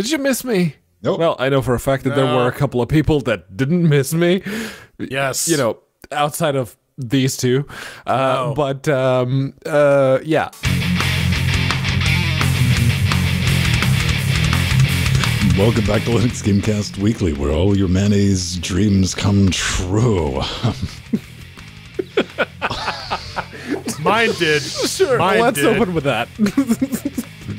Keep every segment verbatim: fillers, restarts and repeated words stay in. Did you miss me? Nope. Well, I know for a fact that no. there were a couple of people that didn't miss me. Yes. You know, outside of these two. Uh, no. But, um, uh, yeah. Welcome back to Linux Gamecast Weekly, where all your mayonnaise dreams come true. Mine did. Sure, Mine let's did. open with that.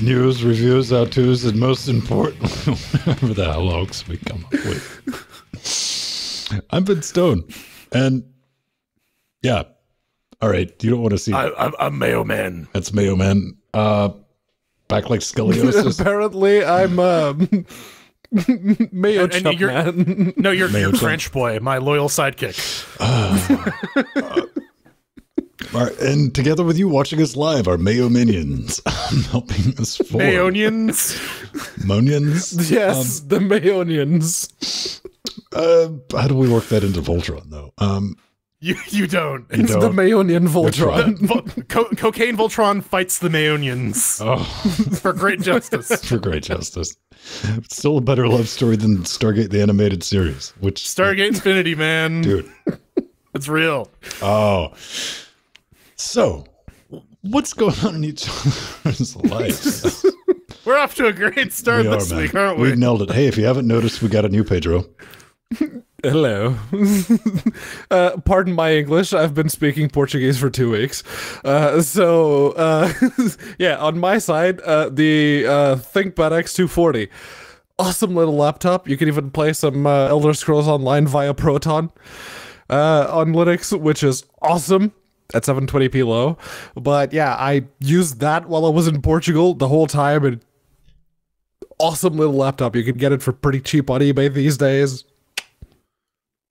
News, reviews, how-tos, and most important, whatever the hell else we come up with. I've been stoned, and yeah, all right. You don't want to see. I, I'm, I'm Mayo Man. That's Mayo Man. Uh, back like scoliosis. Apparently, I'm um, Mayo and, and you're, Man. No, you're, you're French boy, my loyal sidekick. Uh, uh, Our, and together with you watching us live are Mayo Minions helping us forward. Mayonians? Monions? Yes, um, the Mayonians. Uh, how do we work that into Voltron, though? Um, you you don't. You it's don't. the Mayonian Voltron. The, vo co cocaine Voltron fights the Mayonians. Oh. For great justice. For great justice. It's still a better love story than Stargate the Animated Series. Which Stargate Infinity, man. Dude. It's real. Oh. So, what's going on in each other's lives? We're off to a great start we this are, week, man. aren't we? We've nailed it. Hey, if you haven't noticed, we got a new Pedro. Hello. uh, pardon my English. I've been speaking Portuguese for two weeks. Uh, so, uh, yeah, on my side, uh, the uh, ThinkPad X two forty. Awesome little laptop. You can even play some uh, Elder Scrolls Online via Proton uh, on Linux, which is awesome. At seven twenty p low, but yeah, I used that while I was in Portugal the whole time. And awesome little laptop. You can get it for pretty cheap on eBay these days.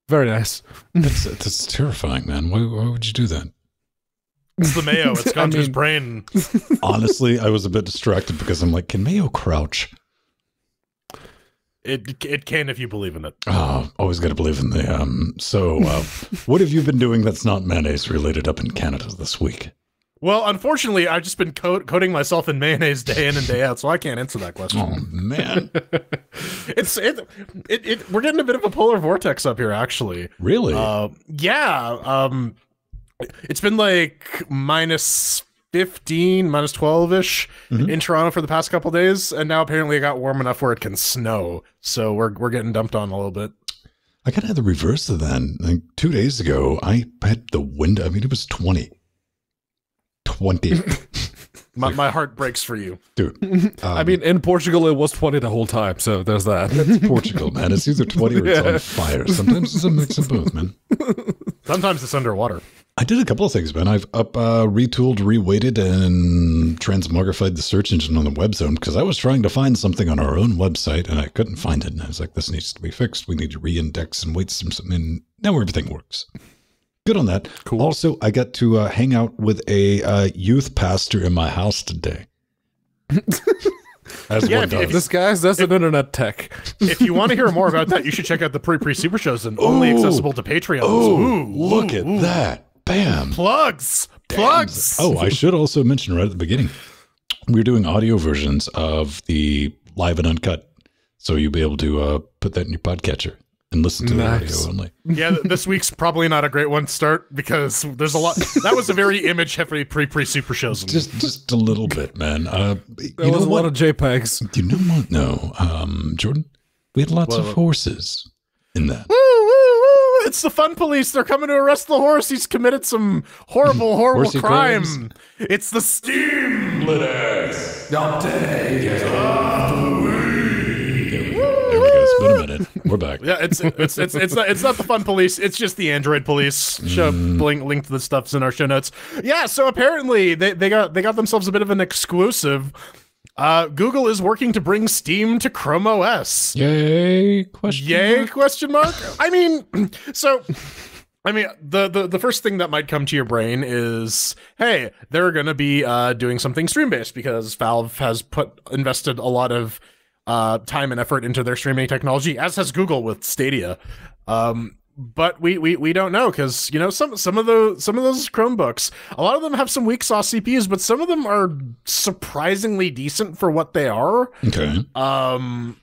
Very nice. That's, that's terrifying, man. Why, why would you do that? It's the Mayo. It's gone I to mean, his brain. Honestly, I was a bit distracted because I'm like, can Mayo crouch? It it can if you believe in it. Oh, always got to believe in the um. So, uh, what have you been doing that's not mayonnaise related up in Canada this week? Well, unfortunately, I've just been co coating myself in mayonnaise day in and day out, so I can't answer that question. Oh man, it's it, it it we're getting a bit of a polar vortex up here, actually. Really? Uh, yeah. Um, it's been like minus. fifteen, minus twelve-ish mm-hmm. in Toronto for the past couple of days, and now apparently it got warm enough where it can snow, so we're we're getting dumped on a little bit. I kind of had the reverse of that. Like two days ago, I had the wind. I mean, it was twenty. twenty. my, my heart breaks for you. Dude. Um, I mean, in Portugal, it was twenty the whole time, so there's that. That's Portugal, man. It's either twenty or it's yeah. on fire. Sometimes it's a mix of both, man. Sometimes it's underwater. I did a couple of things, man. I've up, uh, retooled, reweighted, and transmogrified the search engine on the web zone because I was trying to find something on our own website and I couldn't find it. And I was like, this needs to be fixed. We need to reindex and weight some. And now everything works. Good on that. Cool. Also, I got to uh, hang out with a uh, youth pastor in my house today. As yeah, if, if this guy's that's if, an internet tech. If you want to hear more about that, you should check out the Pre Pre Super Shows and only ooh, accessible to Patreon. Oh, look ooh, at ooh. that. Bam. Plugs. Plugs. Damn. Oh, I should also mention right at the beginning, we're doing audio versions of the live and uncut. So you'll be able to uh, put that in your podcatcher and listen to nice. the audio only. Yeah, this week's probably not a great one to start because there's a lot. That was a very image heavy pre-pre-super shows. Just just a little bit, man. Uh, there you was know a what? lot of JPEGs. You know what? No, um, Jordan, we had lots well, of horses in that. Woo! It's the fun police. They're coming to arrest the horse. He's committed some horrible, horrible Horsey crime. Crimes. It's the Steam Litter. Stop taking off the weed. There we go. There we go. It's been a minute. We're back. Yeah, it's it's it's it's not it's not the fun police. It's just the Android police. Show mm. link link to the stuff's in our show notes. Yeah. So apparently they they got they got themselves a bit of an exclusive. Uh, Google is working to bring Steam to Chrome O S. Yay, question Yay, mark. question mark? I mean, so, I mean, the, the, the first thing that might come to your brain is, hey, they're going to be uh, doing something stream-based because Valve has put invested a lot of uh, time and effort into their streaming technology, as has Google with Stadia. Um, But we, we we don't know, because you know some some of the some of those Chromebooks, a lot of them have some weak sauce C P Us, but some of them are surprisingly decent for what they are. Okay. Um,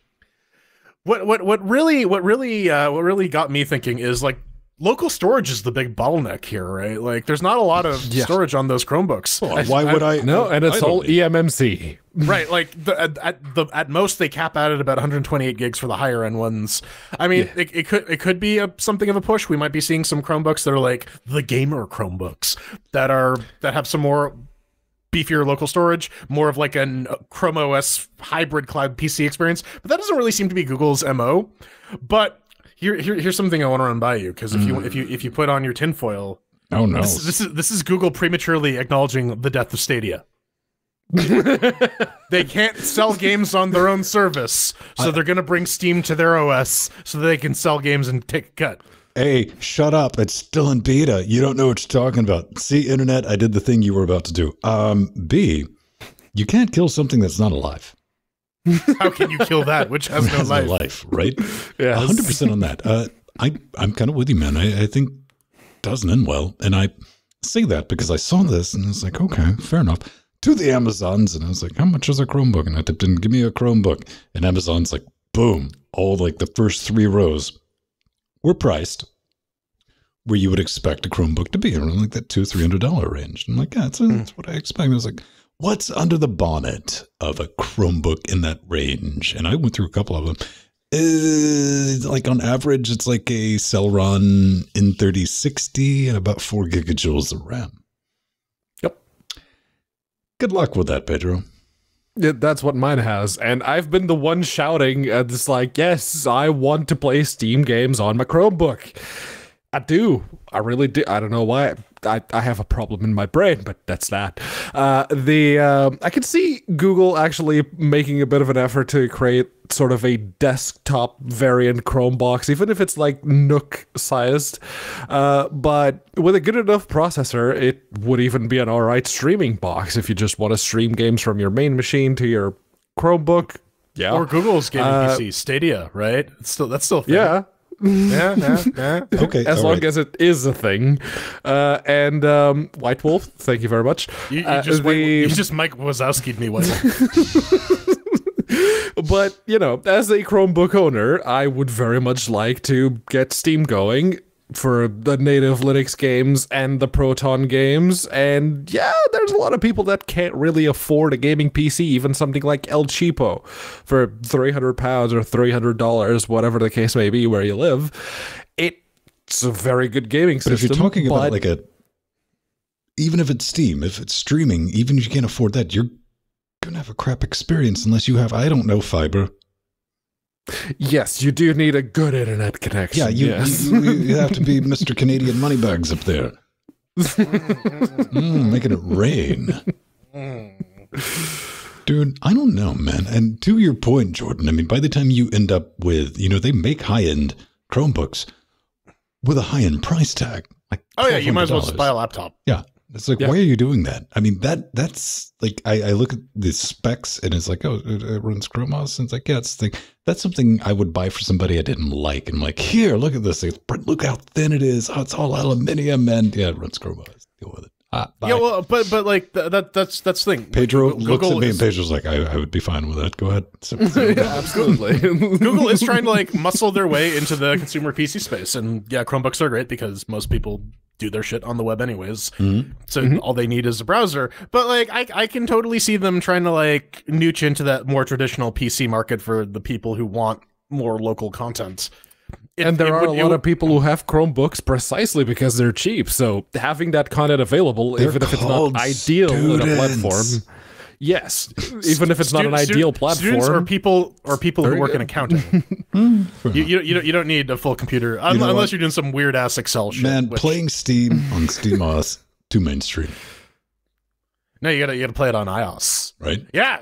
what what what really what really uh, what really got me thinking is like local storage is the big bottleneck here, right? Like there's not a lot of yeah. storage on those Chromebooks. Well, why I, would I? I no, and it's all E M M C. Right, like the, at, at the at most they cap out at about one hundred twenty-eight gigs for the higher end ones. I mean, yeah. it, it could it could be a, something of a push. We might be seeing some Chromebooks that are like the gamer Chromebooks that are that have some more beefier local storage, more of like an Chrome O S hybrid cloud P C experience. But that doesn't really seem to be Google's M O. But here, here here's something I want to run by you, because if mm. you if you if you put on your tinfoil, oh no, this, this is this is Google prematurely acknowledging the death of Stadia. They can't sell games on their own service, so I, they're gonna bring Steam to their O S so they can sell games and take a cut. Hey, shut up, it's still in beta. You don't know what you're talking about. C, internet, I did the thing you were about to do. Um, B, you can't kill something that's not alive. How can you kill that which has no has life? life? Right? Yeah, one hundred percent on that. Uh, I, I'm kind of with you, man. I, I think it doesn't end well, and I say that because I saw this and I was like, okay, fair enough. To the Amazons, and I was like, how much is a Chromebook? And I typed in, give me a Chromebook. And Amazon's like, boom, all like the first three rows were priced where you would expect a Chromebook to be, around like that two hundred, three hundred dollar range. And I'm like, yeah, that's, that's what I expect. I was like, what's under the bonnet of a Chromebook in that range? And I went through a couple of them. Uh, like on average, it's like a Celeron N thirty sixty and about four gigajoules of RAM. Good luck with that, Pedro. Yeah, that's what mine has, and I've been the one shouting at this like, yes, I want to play Steam games on my Chromebook. I do. I really do. I don't know why. I, I have a problem in my brain, but that's that. Uh, the uh, I can see Google actually making a bit of an effort to create sort of a desktop variant Chromebox, even if it's like Nook-sized. Uh, but with a good enough processor, it would even be an all right streaming box if you just want to stream games from your main machine to your Chromebook. Yeah, or Google's gaming uh, P C, Stadia, right? It's still that's still a thing. Yeah. yeah, yeah, yeah. Okay, as long right. as it is a thing. Uh, and um, White Wolf, thank you very much. You, you uh, just, the... you just Mike Wazowski'd me, White Wolf. But, you know, as a Chromebook owner, I would very much like to get Steam going for the native Linux games and the Proton games. And yeah, there's a lot of people that can't really afford a gaming P C, even something like El Cheapo for three hundred pounds or three hundred dollars, whatever the case may be where you live. It's a very good gaming system. But if you're talking about like a, even if it's Steam, if it's streaming, even if you can't afford that, you're going to have a crap experience unless you have, I don't know, fiber. Yes, you do need a good internet connection. Yeah, you, yes. you, you have to be Mister Canadian Moneybags up there. mm, making it rain. Dude, I don't know, man. And to your point, Jordan, I mean, by the time you end up with, you know, they make high-end Chromebooks with a high-end price tag. Like oh, yeah, you might as well just buy a laptop. Yeah. It's like, yeah. why are you doing that? I mean, that that's like, I, I look at the specs and it's like, oh, it, it runs Chrome O S. And it's like, yeah, it's the thing. That's something I would buy for somebody I didn't like. And I'm like, here, look at this. Look how thin it is. Oh, it's all aluminum. And yeah, it runs Chrome O S. Deal with it. Ah, yeah, well, but, but like, th that that's that's the thing. Pedro Google looks at me and Pedro's like, I, I would be fine with that. Go ahead. So, yeah, absolutely. Google is trying to like muscle their way into the consumer P C space. And yeah, Chromebooks are great because most people do their shit on the web anyways. Mm-hmm. So mm-hmm. all they need is a browser. But like, I, I can totally see them trying to like nooch into that more traditional P C market for the people who want more local content. It, and there are would, a lot would, of people who have Chromebooks precisely because they're cheap. So having that content available, even if it's not ideal students. in a platform, yes, even if it's not an ideal platform, or people or people who work in accounting, you, you you you don't need a full computer un you know unless what? you're doing some weird ass Excel shit. Man, which... playing Steam on SteamOS too mainstream. No, you gotta you gotta play it on iOS, right? Yeah,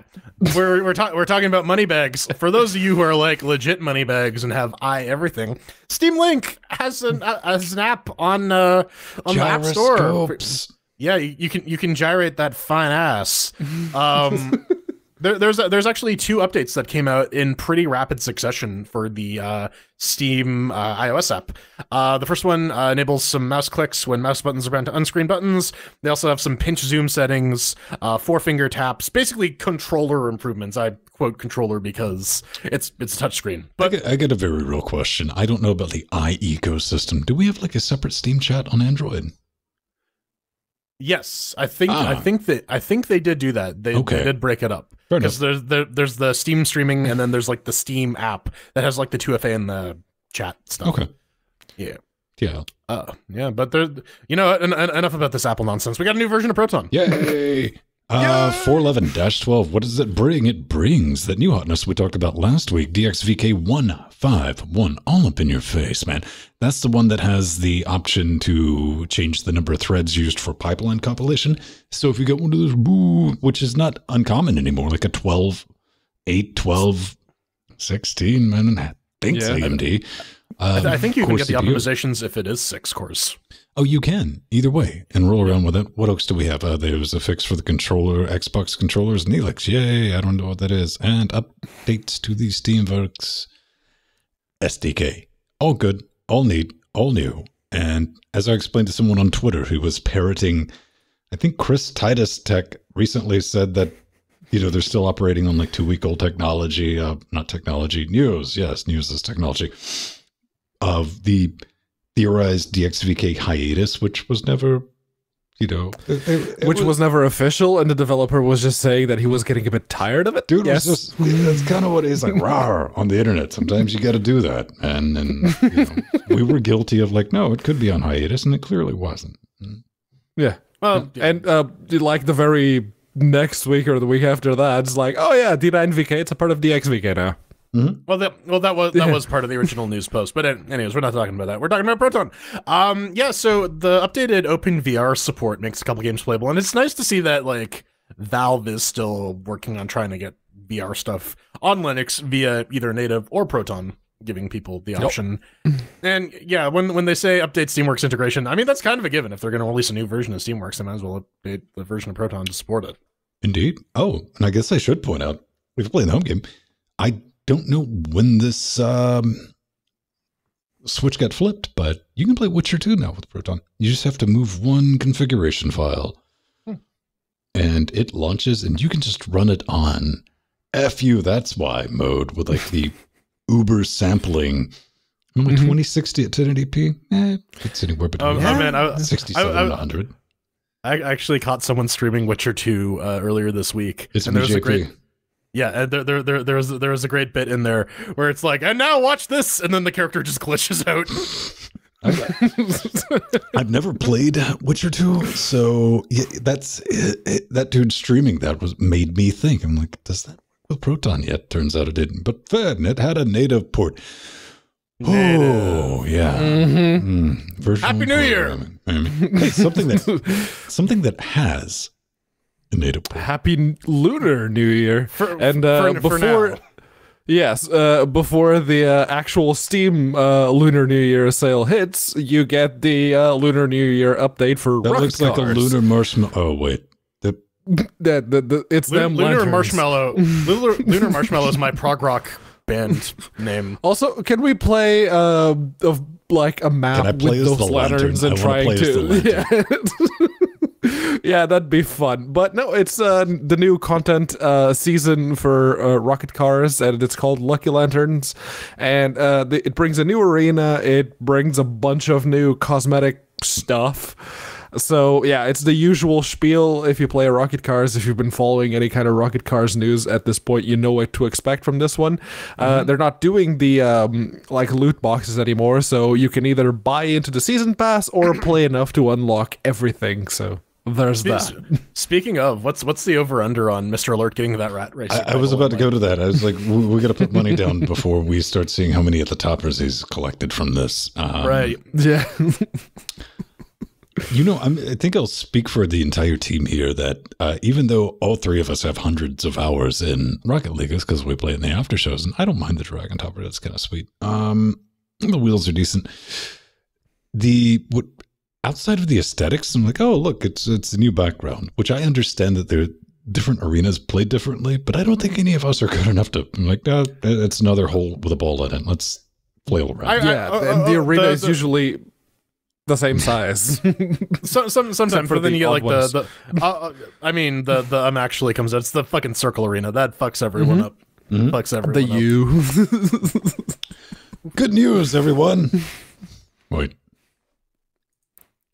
we're we're talking we're talking about money bags. For those of you who are like legit money bags and have i everything, Steam Link has an uh, has an app on uh, on the App Store. Yeah, you, you can you can gyrate that fine ass. Um, There, there's there's actually two updates that came out in pretty rapid succession for the uh, Steam uh, iOS app. Uh, the first one uh, enables some mouse clicks when mouse buttons are bound to unscreen buttons. They also have some pinch zoom settings, uh, four finger taps, basically controller improvements. I quote controller because it's it's a touchscreen. But I get, I get a very real question. I don't know about the I ecosystem. Do we have like a separate Steam chat on Android? Yes, I think ah. I think that I think they did do that. They, okay. they did break it up because there's the, there's the Steam streaming and then there's like the Steam app that has like the two F A and the chat stuff. Okay. Yeah. Yeah. Uh, yeah. But there, you know, en en enough about this Apple nonsense. We got a new version of Proton. Yay! Uh, four eleven dash twelve. What does it bring? It brings that new hotness we talked about last week. D X V K one five one, all up in your face, man. That's the one that has the option to change the number of threads used for pipeline compilation. So if you get one of those, boo, which is not uncommon anymore, like a twelve, eight, twelve, sixteen, man, and thanks, yeah, A M D. Um, I, th I think you can get the optimizations if it is six cores. Oh, you can either way and roll around with it. What else do we have? Uh, there's a fix for the controller, Xbox controllers, and Neelix. Yay! I don't know what that is. And updates to the Steamworks S D K. All good, all neat, all new. And as I explained to someone on Twitter who was parroting, I think Chris Titus Tech recently said that, you know, they're still operating on like two week old technology. Uh, not technology, news. Yes, news is technology. Of the theorized D X V K hiatus, which was never, you know, it, it, it which was, was never official, and the developer was just saying that he was getting a bit tired of it. Dude, yes. was just, that's kind of what it is, like, rawr, on the internet. Sometimes you got to do that, and and you know, we were guilty of like, no, it could be on hiatus, and it clearly wasn't. Yeah, well, yeah. and uh, like the very next week or the week after that, it's like, oh yeah, D nine V K, it's a part of D X V K now. Mm-hmm. Well, that well that was that yeah. was part of the original news post. But anyways, we're not talking about that. We're talking about Proton. Um, yeah. So the updated Open V R support makes a couple games playable, and it's nice to see that like Valve is still working on trying to get V R stuff on Linux via either native or Proton, giving people the option. Yep. And yeah, when when they say update Steamworks integration, I mean that's kind of a given. If they're going to release a new version of Steamworks, they might as well update the version of Proton to support it. Indeed. Oh, and I guess I should point out we've played the home game. I. Don't know when this um, switch got flipped, but you can play Witcher two now with Proton. You just have to move one configuration file, hmm. and it launches, and you can just run it on F U, that's why mode with like the Uber sampling. Only mm-hmm. twenty sixty at ten eighty p? Eh, it's anywhere between oh, yeah. man, I, sixty-seven I, I, and one hundred. I actually caught someone streaming Witcher two uh, earlier this week. It's and there was a great. Yeah, there, there, there, there was, there was a great bit in there where it's like, and now watch this, and then the character just glitches out. I've, I've never played Witcher two, so yeah, that's it, it, that dude streaming that was made me think. I'm like, does that work with Proton yet? Turns out it didn't, but then it had a native port. Native. Oh yeah, mm-hmm. mm, Happy New Year! I mean, I mean, hey, something that something that has. Happy Lunar New Year! For, and uh, for, before, for yes, uh, before the uh, actual Steam uh, Lunar New Year sale hits, you get the uh, Lunar New Year update for Rocket Cars. That looks like a lunar marshmallow. Oh wait, the that the, the it's Lu them lunar lanterns. Marshmallow. Lunar, Lunar Marshmallow is my prog rock band name. Also, can we play uh, of like a map with those lanterns and trying to? Yeah. Yeah, that'd be fun. But no, it's uh, the new content uh, season for uh, Rocket Cars, and it's called Lucky Lanterns. And uh, the, it brings a new arena. It brings a bunch of new cosmetic stuff. So yeah, it's the usual spiel if you play Rocket Cars. If you've been following any kind of Rocket Cars news at this point, you know what to expect from this one. Mm-hmm. uh, they're not doing the um, like loot boxes anymore, so you can either buy into the season pass or play enough to unlock everything. So there's that. Speaking of, what's what's the over under on Mister Alert getting that rat race? I, I was about to go to that. I was like, we, we got to put money down before we start seeing how many at the toppers he's collected from this. Um, right. Yeah. You know, I'm, I think I'll speak for the entire team here that uh, even though all three of us have hundreds of hours in Rocket League, it's because we play in the after shows, and I don't mind the dragon topper. That's kind of sweet. Um, the wheels are decent. The what outside of the aesthetics, I'm like, oh look, it's it's a new background, which I understand that they're different arenas played differently, but I don't think any of us are good enough to, I'm like, no, it's another hole with a ball in it. Let's play all around. I, I, yeah, uh, and uh, the arena the, is the, usually the same size. some, some, sometimes, but then the you get like ones. the, the uh, I mean, the, the um actually comes out. It's the fucking circle arena. That fucks everyone mm-hmm. up. Mm-hmm. Fucks everyone the up. U. Good news, everyone. Wait.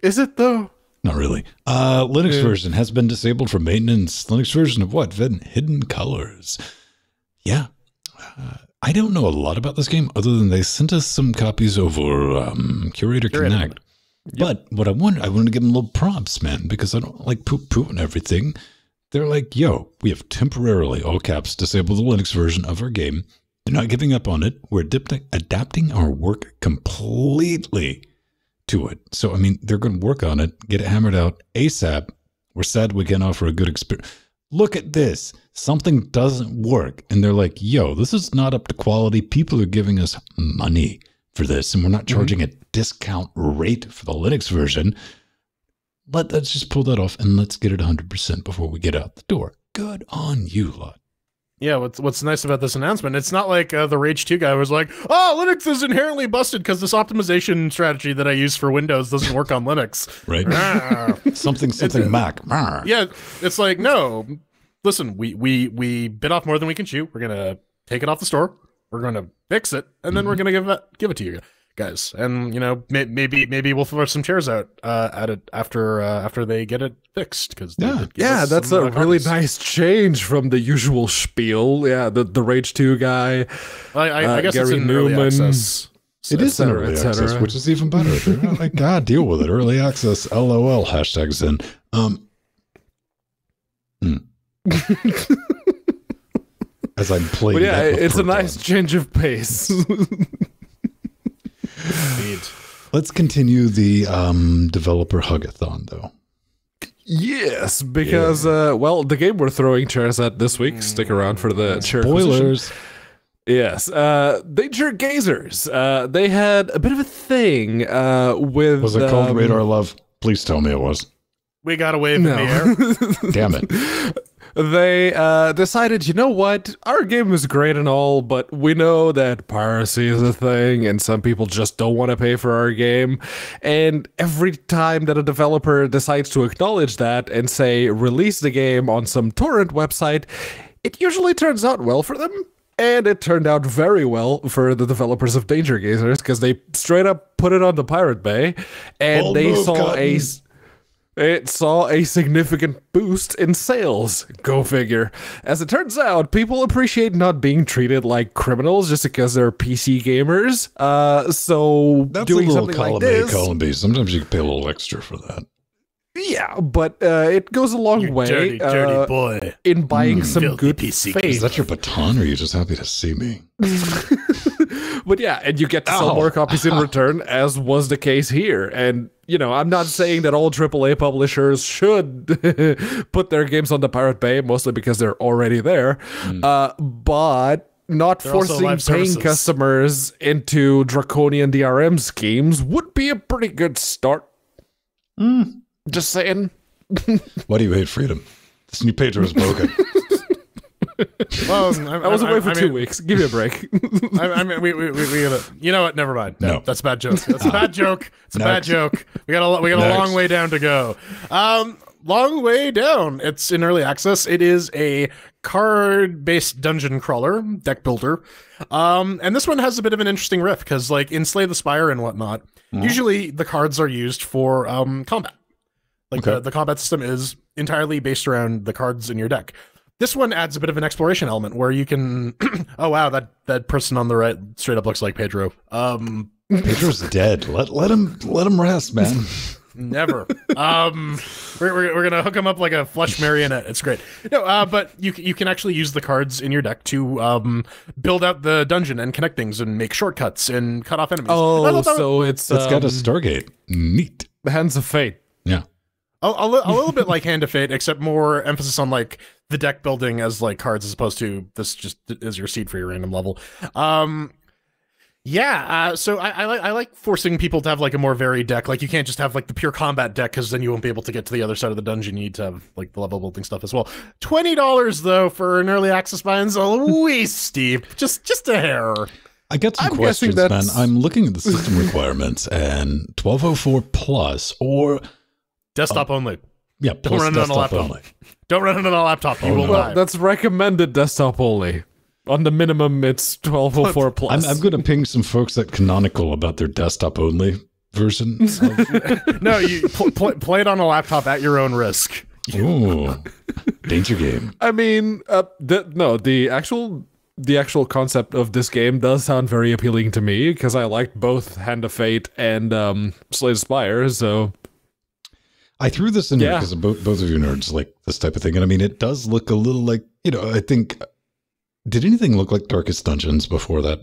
Is it though? Not really. Uh, Linux yeah. version has been disabled for maintenance. Linux version of what? Hidden Colors. Yeah. Uh, I don't know a lot about this game other than they sent us some copies over um, Curator, Curator Connect. Yep. But what I wanted, I wanted to give them little prompts, man, because I don't like poop-poop and everything. They're like, yo, we have temporarily, all caps, disabled the Linux version of our game. They're not giving up on it. We're adapting our work completely to it. So, I mean, they're going to work on it, get it hammered out ASAP. We're sad we can't offer a good experience. Look at this. Something doesn't work. And they're like, yo, this is not up to quality. People are giving us money for this, and we're not charging mm-hmm. a discount rate for the Linux version. Let, let's just pull that off, and let's get it one hundred percent before we get out the door. Good on you, lot. Yeah, what's what's nice about this announcement, it's not like uh, the Rage two guy was like, oh, Linux is inherently busted because this optimization strategy that I use for Windows doesn't work on Linux. Right. something, something it's, Mac. Yeah, it's like, no, listen, we, we, we bit off more than we can chew. We're going to take it off the store. We're going to fix it, and then mm-hmm. we're going to give it, give it to you guys. And, you know, may, maybe maybe we'll throw some chairs out uh, at it after uh, after they get it fixed, because yeah, yeah that's a really copies. nice change from the usual spiel. Yeah, the the Rage two guy. I, I, uh, I guess Gary it's in Newman. Early access. It is in early access, which is even better. They're like, God, deal with it. Early access. LOL. Hashtag Zen. Um. Mm. As I'm playing, but yeah, it's Proton. a nice change of pace. Indeed. Let's continue the um, developer hugathon, though. Yes, because yeah. uh, well, the game we're throwing chairs at this week. Stick around for the chair spoilers. Position. Yes, uh, Danger Gazers. Uh, they had a bit of a thing uh, with. Was it called um, Radar Love? Please tell me it was. We got a wave no. in the air. Damn it. They uh, decided, you know what, our game is great and all, but we know that piracy is a thing, and some people just don't want to pay for our game. And every time that a developer decides to acknowledge that and say, release the game on some torrent website, it usually turns out well for them. And it turned out very well for the developers of Danger Gazers, because they straight up put it on the Pirate Bay, and oh, they no, saw God. a... It saw a significant boost in sales. Go figure. As it turns out, people appreciate not being treated like criminals just because they're P C gamers. Uh, so That's doing a something column like this, a, column B. Sometimes you can pay a little extra for that. Yeah, but uh, it goes a long you way. Dirty, dirty uh, boy. In buying mm, some good P C. Faith. Is that your baton, or are you just happy to see me? But yeah, and you get to sell Ow. more copies in return, as was the case here. And, you know, I'm not saying that all triple A publishers should put their games on the Pirate Bay, mostly because they're already there, mm. uh, but not they're forcing paying services. customers into draconian D R M schemes would be a pretty good start. Mm. Just saying. Why do you hate freedom? This new pager is broken. Well, I, I, I was away I, for I two mean, weeks. Give me a break. I, I mean, we we we, we gotta, you know what? Never mind. No, no. That's a bad joke. That's a bad joke. It's a Next. bad joke. We got a we got Next. a long way down to go. Um, long way down. It's in early access. It is a card-based dungeon crawler, deck builder. Um, and this one has a bit of an interesting riff because, like in Slay the Spire and whatnot, mm. usually the cards are used for um combat. Like okay. the, the combat system is entirely based around the cards in your deck. This one adds a bit of an exploration element where you can. Oh wow, that that person on the right straight up looks like Pedro. Um, Pedro's dead. Let let him let him rest, man. Never. Um, we're, we're we're gonna hook him up like a flush marionette. It's great. No, uh, but you you can actually use the cards in your deck to um build out the dungeon and connect things and make shortcuts and cut off enemies. Oh, so it's it's um, got a Stargate. Neat. The Hands of Fate. Yeah. A, a, a little bit like Hand of Fate, except more emphasis on like the deck building as like cards as opposed to this just is your seed for your random level. Um, Yeah, uh, so I, I like I like forcing people to have like a more varied deck. Like you can't just have like the pure combat deck because then you won't be able to get to the other side of the dungeon. You need to have like the level building stuff as well. Twenty dollars though for an early access buy is a wee steep. Just just a hair. I got some I'm questions, man. I'm looking at the system requirements and twelve oh four plus or desktop uh, only. Yeah, don't run it on a laptop. Only. Don't run it on a laptop. You oh, will no. die. That's recommended desktop only. On the minimum, it's twelve oh four plus. I'm, I'm going to ping some folks at Canonical about their desktop-only version. Of no, you pl pl play it on a laptop at your own risk. Ooh, danger game. I mean, uh, the, no, the actual the actual concept of this game does sound very appealing to me because I liked both Hand of Fate and um, Slay the Spire. So I threw this in yeah. here because both both of you nerds like this type of thing, and I mean, it does look a little like you know. I think. Did anything look like Darkest Dungeons before that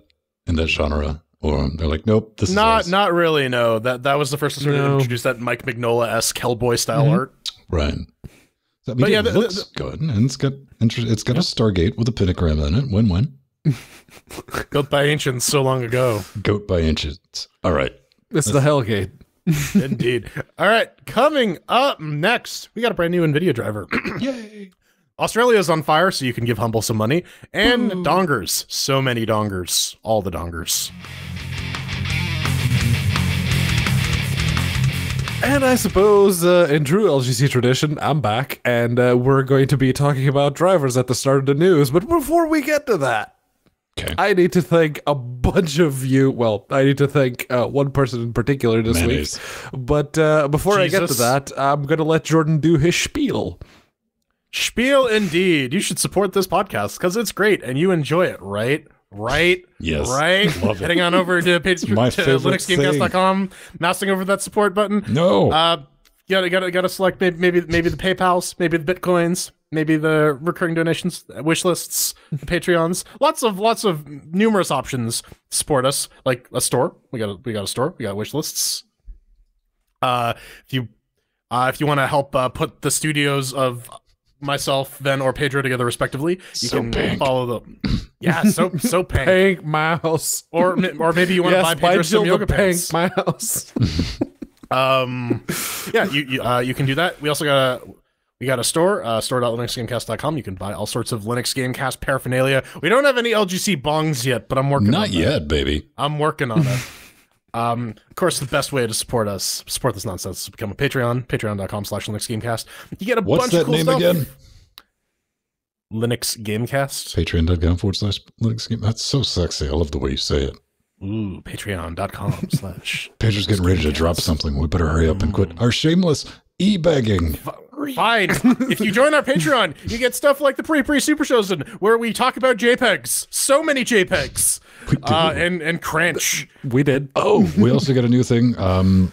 in that genre? Or they're like, nope, this not, is not really, no. That that was the first time no. to introduce that Mike Mignola-esque Hellboy style mm-hmm. art. Right. So, I mean, but yeah, it the, looks the, the, good, and it's got it's got yeah. a Stargate with a pentagram in it. Win win. Goat by ancients so long ago. Goat by ancients. All right. It's That's the Hellgate. Indeed. All right. Coming up next, we got a brand new NVIDIA driver. Yay. Australia's on fire, so you can give Humble some money. And Ooh. Dongers. So many dongers. All the dongers. And I suppose uh, in true L G C tradition, I'm back, and uh, we're going to be talking about drivers at the start of the news. But before we get to that, okay. I need to thank a bunch of you. Well, I need to thank uh, one person in particular this Mayonnaise. week. But uh, before Jesus. I get to that, I'm going to let Jordan do his spiel. Spiel indeed. You should support this podcast because it's great and you enjoy it, right? Right? Yes. Right? Love it. Heading on over to, page, to Linux Gamecast dot com, mousing over that support button. No. Uh, you gotta, gotta, gotta select maybe, maybe, maybe the PayPals, maybe the Bitcoins, maybe the recurring donations, wish lists, the Patreons. Lots of, lots of numerous options to support us, like a store. We got a, we got a store. We got wish lists. Uh, if you, uh, if you want to help uh, put the studios of myself, then, or Pedro together, respectively. You so can pink. follow the yeah, so so pink, pink mouse, or or maybe you want yes, to buy Pedro some yoga pants. Pink mouse. um, yeah, you you, uh, you can do that. We also got a we got a store, uh, store dot linux gamecast dot com. You can buy all sorts of Linux Gamecast paraphernalia. We don't have any L G C bongs yet, but I'm working. Not on Not yet, baby. I'm working on it. Um, of course, the best way to support us, support this nonsense, is to become a Patreon, patreon dot com slash Linux Gamecast. You get a What's bunch of cool stuff. What's that name again? Linux Gamecast. Patreon dot com forward slash Linux Gamecast. That's so sexy. I love the way you say it. Ooh, patreon dot com slash. Pedro's getting ready to drop something. We better hurry up and quit our shameless e-bagging. Fine. If you join our Patreon, you get stuff like the pre-pre Super Shows where we talk about JPEGs. So many JPEGs. Uh, and and cringe. We did. Oh, we also got a new thing. Um,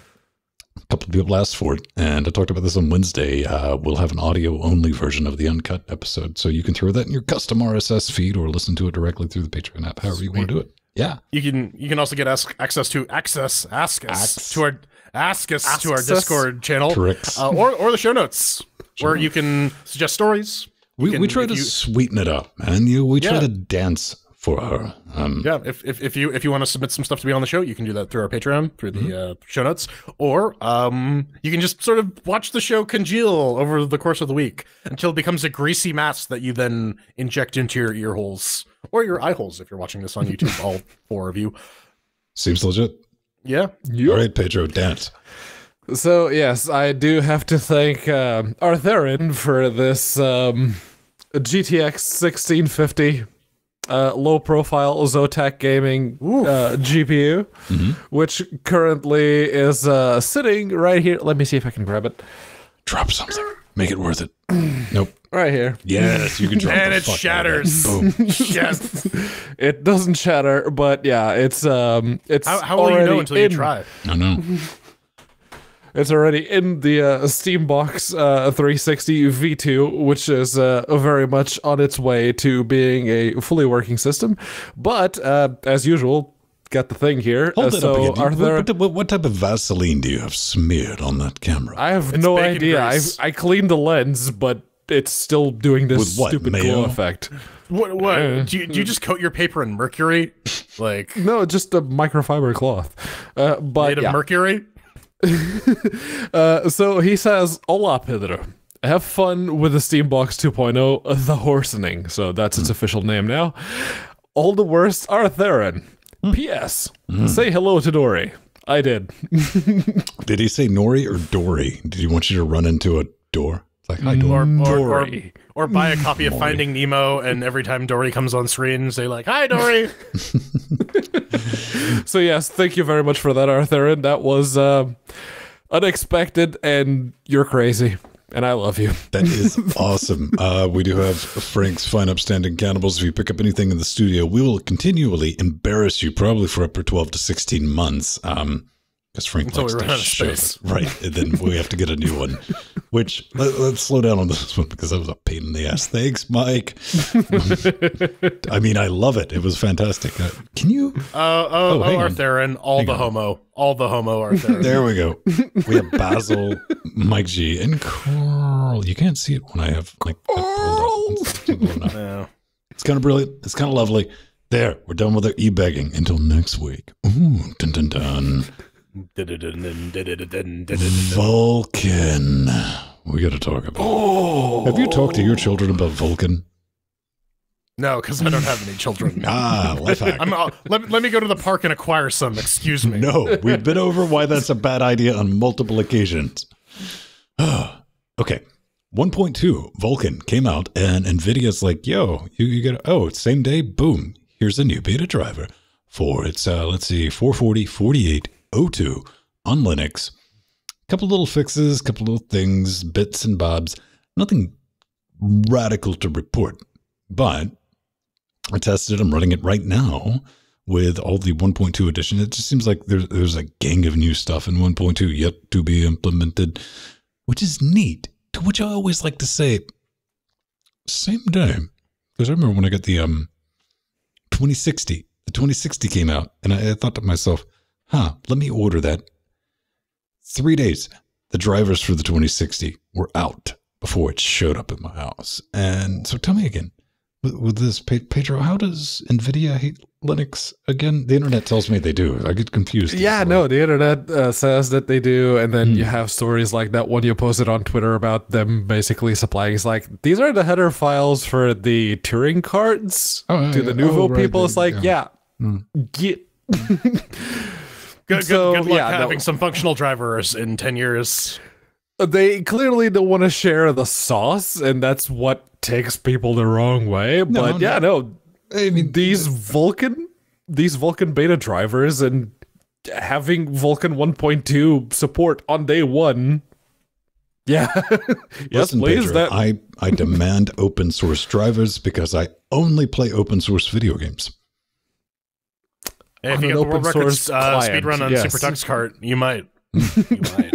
a couple of people asked for it, and I talked about this on Wednesday. Uh, we'll have an audio-only version of the uncut episode, so you can throw that in your custom R S S feed or listen to it directly through the Patreon app. However Sweet. you want to do it. Yeah, you can. You can also get ask, access to access ask us Ax. to our ask us ask to our us. Discord channel, uh, or or the show notes sure. where you can suggest stories. We can, we try to you, sweeten it up, man. You we yeah. try to dance. For our, um, yeah, if, if if you if you want to submit some stuff to be on the show, you can do that through our Patreon, through the mm-hmm. uh, show notes, or um, you can just sort of watch the show congeal over the course of the week until it becomes a greasy mass that you then inject into your ear holes or your eye holes if you're watching this on YouTube. All four of you. Seems legit. Yeah. Yep. All right, Pedro, dance. So yes, I do have to thank uh, Artherin for this um, G T X sixteen fifty. Uh, low-profile Zotac gaming uh, G P U, mm-hmm. which currently is uh, sitting right here. Let me see if I can grab it. Drop something. Make it worth it. Nope. Right here. Yes, you can drop and the it fuck shatters. Out of it. Boom. Yes. It doesn't shatter, but yeah, it's um, it's how, how will you know until in. you try? I know. It's already in the uh, Steambox uh, three sixty V two, which is uh, very much on its way to being a fully working system. But, uh, as usual, got the thing here. Hold uh, it so up again. There... What, what, what type of Vaseline do you have smeared on that camera? I have it's no idea. I I cleaned the lens, but it's still doing this With what, stupid mayo? glow effect. What? What? Yeah. Do you do you just coat your paper in mercury? Like no, just a microfiber cloth. Uh, but made of yeah. mercury. uh, so he says, "Hola, Pedro. Have fun with the Steambox two point oh, the horsening." So that's its official name now. All the worst are Theron. P S. Mm. Say hello to Dory. I did. Did he say Nori or Dory? Did he want you to run into a door? Like, hi, Dory. Or, or, or, or buy a copy of Dory. Finding Nemo, and every time Dory comes on screen, say, like, hi, Dory! So, yes, thank you very much for that, Arthurin. That was uh, unexpected, and you're crazy. And I love you. That is awesome. Uh, we do have Frank's Fine Upstanding Cannibals. If you pick up anything in the studio, we will continually embarrass you, probably for up to twelve to sixteen months. Um, because Frank Until likes to show us. Right. And then we have to get a new one. Which, let, let's slow down on this one, because that was a pain in the ass. Thanks, Mike. I mean, I love it. It was fantastic. Uh, can you? Uh, oh, oh, oh Arthurin, all hang the on. homo. All the homo Arthurin. There we go. We have Basil, Mike G, and Carl. You can't see it when I have, like, Carl. No. It's kind of brilliant. It's kind of lovely. There, we're done with our e-begging. Until next week. Ooh, dun, dun, dun. Vulkan. We got to talk about oh. Have you talked to your children about Vulkan? No, because I don't have any children. Ah, life hack. I'm, uh, let, let me go to the park and acquire some, excuse me. No, we've been over why that's a bad idea on multiple occasions. Okay. one point two, Vulkan came out, and Nvidia's like, yo, you, you get, oh, same day, boom, here's a new beta driver for, it's, uh, let's see, four forty, forty-eight. oh two on Linux. A couple little fixes, a couple little things, bits and bobs. Nothing radical to report, but I tested it. I'm running it right now with all the one point two edition. It just seems like there's, there's a gang of new stuff in one point two yet to be implemented, which is neat, to which I always like to say, same day. Because I remember when I got the um, twenty sixty. The twenty sixty came out, and I, I thought to myself, huh, let me order that. Three days, the drivers for the twenty sixty were out before it showed up at my house. And so tell me again, with, with this, Pedro, how does NVIDIA hate Linux again? The internet tells me they do. I get confused. Yeah, no, the internet uh, says that they do. And then mm. you have stories like that one you posted on Twitter about them basically supplying. It's like, these are the header files for the Turing cards oh, yeah, to yeah. the Nouveau oh, right, people. Right, it's like, yeah, yeah mm. get... Good, so, good, good luck yeah, having no. some functional drivers in ten years. They clearly don't want to share the sauce, and that's what takes people the wrong way. No, but no, yeah, no. I mean, these Vulkan, these Vulkan beta drivers, and having Vulkan one point two support on day one. Yeah. Yes, listen, please. Pedro, that I I demand open source drivers because I only play open source video games. If you get the world records uh, speedrun on yes. SuperTux cart, you might. You might.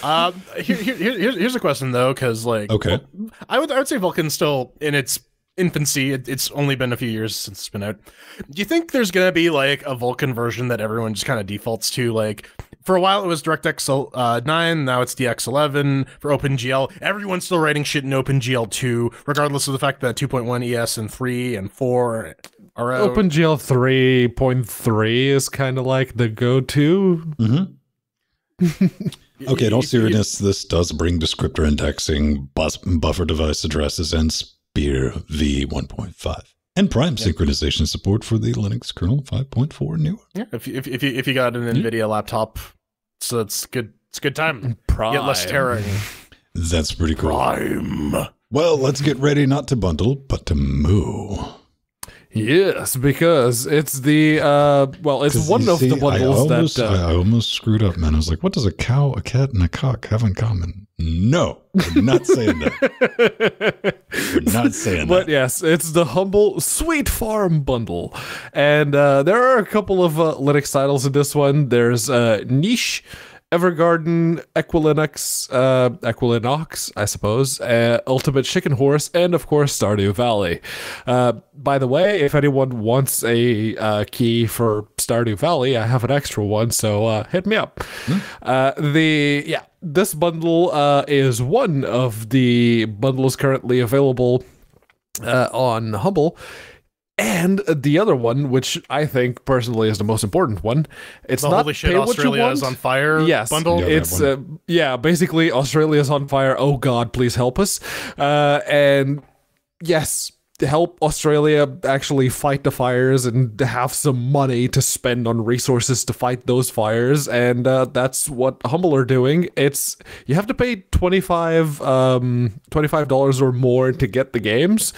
Uh, here, here, here, here's a question though, because like, okay, I would I would say Vulkan's still in its infancy. It, it's only been a few years since it's been out. Do you think there's gonna be like a Vulkan version that everyone just kind of defaults to? Like, for a while it was DirectX uh, nine, now it's D X eleven for OpenGL. Everyone's still writing shit in OpenGL two, regardless of the fact that two point one E S and three and four. OpenGL three point three is kind of like the go-to. Mm-hmm. Okay, in all seriousness, this does bring descriptor indexing, bus buffer device addresses, and Spear v one point five, and prime yeah. synchronization support for the Linux kernel five point four new. Yeah, if if if you, if you got an NVIDIA yeah. laptop, so it's good. It's a good time. Prime. Get less tearing. That's pretty cool. Prime. Well, let's get ready not to bundle, but to moo. Yes, because it's the uh, well, it's one of see, the bundles I almost, that uh, I almost screwed up, man. I was like, "What does a cow, a cat, and a cock have in common?" No, we're not saying that. We're not saying but that. But yes, it's the Humble Sweet Farm bundle, and uh, there are a couple of uh, Linux titles in this one. There's uh, Niche, Evergarden, Equilinux, uh, Equilinox, I suppose, uh, Ultimate Chicken Horse, and of course Stardew Valley. Uh, by the way, if anyone wants a uh, key for Stardew Valley, I have an extra one, so uh, hit me up. Hmm. Uh, the yeah, this bundle uh, is one of the bundles currently available uh, on Humble. And the other one, which I think personally is the most important one, it's the not holy shit, pay Australia is on fire. Yes, bundle. Yeah, it's uh, yeah, basically Australia is on fire. Oh God, please help us! Uh, and yes, help Australia actually fight the fires and have some money to spend on resources to fight those fires. And uh, that's what Humble are doing. It's you have to pay twenty-five um, twenty-five dollars or more to get the games,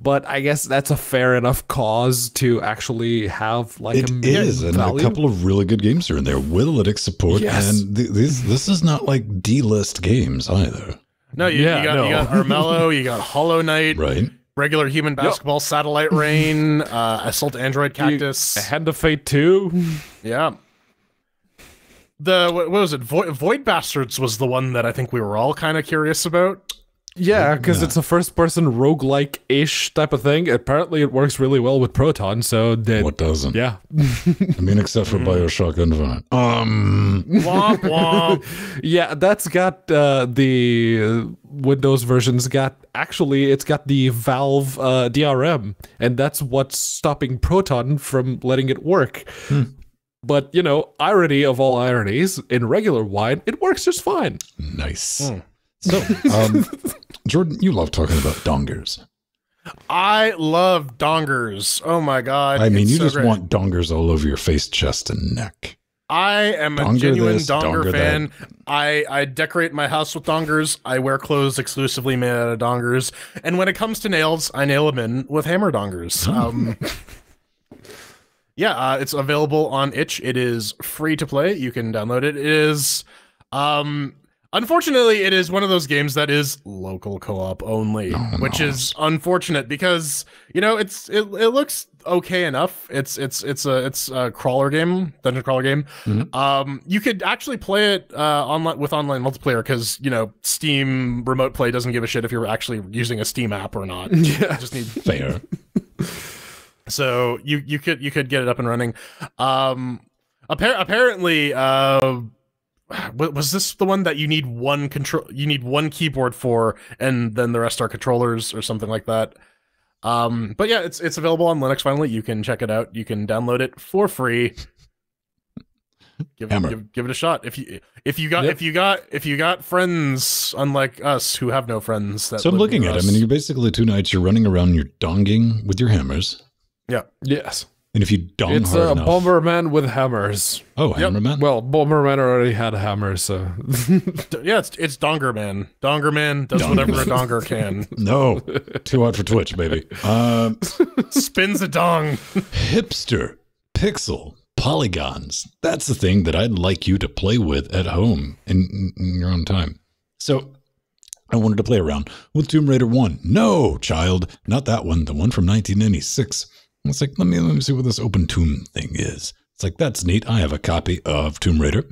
but I guess that's a fair enough cause to actually have like it a is, and value. A couple of really good games are in there. Willalytics support, yes. and th this this is not like D-list games either. No, you, yeah, you got no. you got Armello, you got Hollow Knight, right? Regular Human Basketball, yep. Satellite Rain, uh, Assault Android Cactus, you, Hand of Fate two. Yeah. The what was it? Vo Void Bastards was the one that I think we were all kind of curious about. Yeah, because yeah. it's a first-person roguelike-ish type of thing. Apparently, it works really well with Proton. So that, what doesn't? Yeah. I mean, except for Bioshock Infinite. Um. Womp womp. Yeah, that's got uh, the Windows version's got actually it's got the Valve uh, D R M, and that's what's stopping Proton from letting it work. Hmm. But you know, irony of all ironies, in regular wine, it works just fine. Nice. Mm. So, um, Jordan, you love talking about Dongers. I love Dongers. Oh my God. I mean, it's you so just great. want Dongers all over your face, chest, and neck. I am donger a genuine this, Donger, donger fan. I, I decorate my house with Dongers. I wear clothes exclusively made out of Dongers. And when it comes to nails, I nail them in with hammer Dongers. Um, yeah, uh, it's available on itch. It is free to play. You can download it. It is... Um, Unfortunately, it is one of those games that is local co-op only, no, which no. is unfortunate because you know it's it it looks okay enough. It's it's it's a it's a crawler game, dungeon crawler game. Mm-hmm. Um, you could actually play it uh, online with online multiplayer because you know Steam Remote Play doesn't give a shit if you're actually using a Steam app or not. Yeah, you just need fair. So you you could you could get it up and running. Um, appar apparently. Uh, Was this the one that you need one control? You need one keyboard for, and then the rest are controllers or something like that. Um, but yeah, it's it's available on Linux. Finally, you can check it out. You can download it for free. Give it, give, give it a shot. If you if you got yep. if you got if you got friends, unlike us who have no friends. That so I'm looking at. Us. I mean, you're basically two nights. You're running around. You're donging with your hammers. Yeah. Yes. And if you dong it's hard a enough, Bomberman with hammers. Oh, yep. Hammerman? Well, Bomberman already had hammers, so yeah, it's it's Dongerman. Dongerman does Dongerman. whatever a donger can. No, too hot for Twitch, baby. Um, spins a dong. Hipster, pixel, polygons. That's the thing that I'd like you to play with at home in, in your own time. So I wanted to play around with Tomb Raider one. No, child, not that one. The one from nineteen ninety-six. It's like, let me let me see what this Open Tomb thing is. It's like, that's neat. I have a copy of Tomb Raider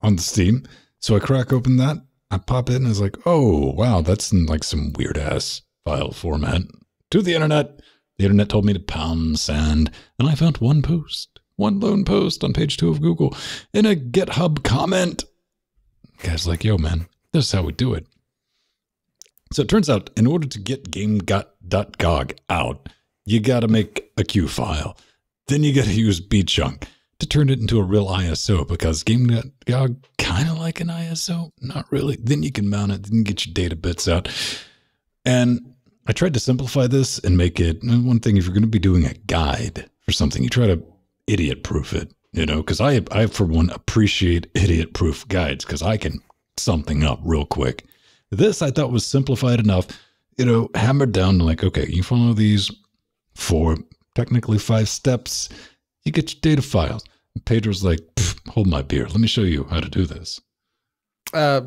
on the Steam. So I crack open that. I pop it and it's like, oh, wow, that's in like some weird ass file format. To the internet. The internet told me to pound sand. And I found one post, one lone post on page two of Google in a GitHub comment. The guy's like, yo, man, this is how we do it. So it turns out in order to get game dot gog out, you got to make a Q file. Then you got to use bchunk to turn it into a real I S O because game dot gog kind of like an I S O. Not really. Then you can mount it. Then you get your data bits out. And I tried to simplify this and make it. One thing, if you're going to be doing a guide for something, you try to idiot-proof it, you know, because I, I, for one, appreciate idiot-proof guides because I can something up real quick. This I thought was simplified enough, you know, hammered down to like, okay, you follow these four, technically five steps, you get your data files. And Pedro's like, hold my beer. Let me show you how to do this. Uh,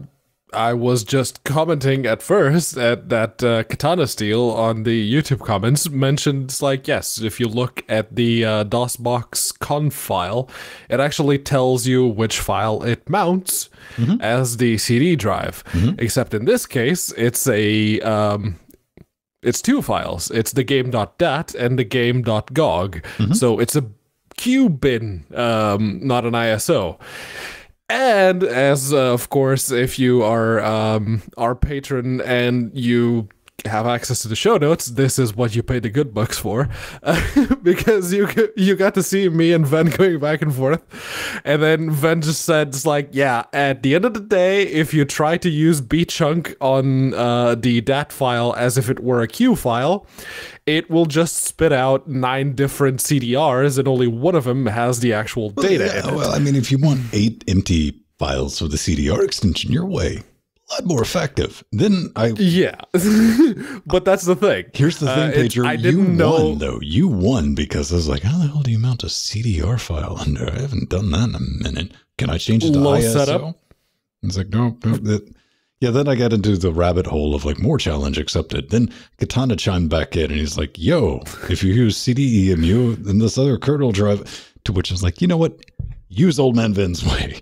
I was just commenting at first at that uh, Katana Steel on the YouTube comments mentions like, yes, if you look at the uh, DOSBox conf file, it actually tells you which file it mounts mm-hmm. as the C D drive. Mm-hmm. Except in this case, it's a... Um, It's two files. It's the game dot dat and the game dot gog. Mm-hmm. So it's a Q bin, um, not an I S O. And as, uh, of course, if you are um, our patron and you to have access to the show notes, this is what you pay the good bucks for, uh, because you you got to see me and Ven going back and forth, and then Ven just said, it's like, yeah, at the end of the day, if you try to use bchunk on uh, the dat file as if it were a Q file, it will just spit out nine different C D Rs, and only one of them has the actual well, data yeah, in it. Well, I mean, if you want eight empty files with the C D R extension your way, a lot more effective. Then I yeah, but that's the thing. Here's the thing, uh, Pager. I didn't you know. won though. You won because I was like, how the hell do you mount a C D R file under? I haven't done that in a minute. Can I change it to I S O? Setup. It's like nope, nope. That, yeah. Then I got into the rabbit hole of like more challenge accepted. Then Katana chimed back in and he's like, yo, if you use C D E M U, then this other kernel drive. To which I was like, you know what? Use old man Vin's way.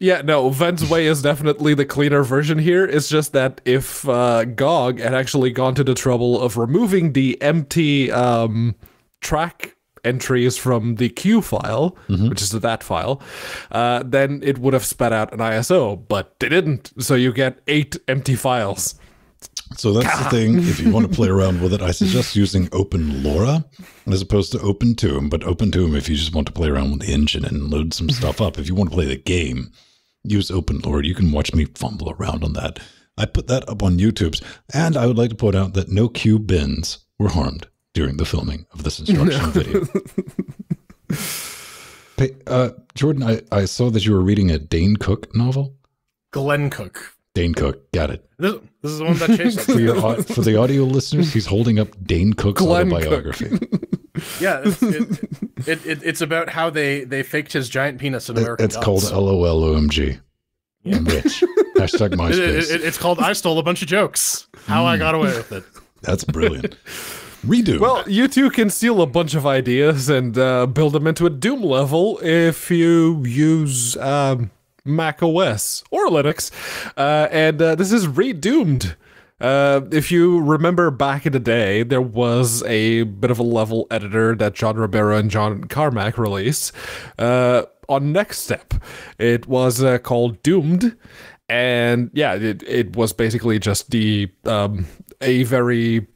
Yeah, no, Ven's way is definitely the cleaner version here. It's just that if uh, G O G had actually gone to the trouble of removing the empty um, track entries from the Q file, mm-hmm. which is the that file, uh, then it would have spat out an I S O, but they didn't. So you get eight empty files. So that's the thing. If you want to play around with it, I suggest using Open Lore as opposed to Open Tomb. But Open Tomb, if you just want to play around with the engine and load some stuff up, if you want to play the game, use Open Lore. You can watch me fumble around on that. I put that up on YouTube's, and I would like to point out that no Q bins were harmed during the filming of this instructional video. Hey, uh, Jordan, I, I saw that you were reading a Dane Cook novel. Glenn Cook. Dane Cook, got it. This, this is the one that chased us. For, for the audio listeners, he's holding up Dane Cook's Glenn autobiography. Cook. Yeah, it's, it, it, it, it's about how they, they faked his giant penis in American It's Gods. Called L O L O M G. Yeah. I'm rich. Hashtag MySpace. It, it, it's called I Stole a Bunch of Jokes. How mm. I Got Away with It. That's brilliant. Redo. Well, you two can steal a bunch of ideas and uh, build them into a Doom level if you use... Um, Mac O S or Linux, uh, and uh, this is Redoomed. Uh, if you remember back in the day, there was a bit of a level editor that John Romero and John Carmack released uh, on Next Step. It was uh, called Doomed, and yeah, it, it was basically just the um, a very...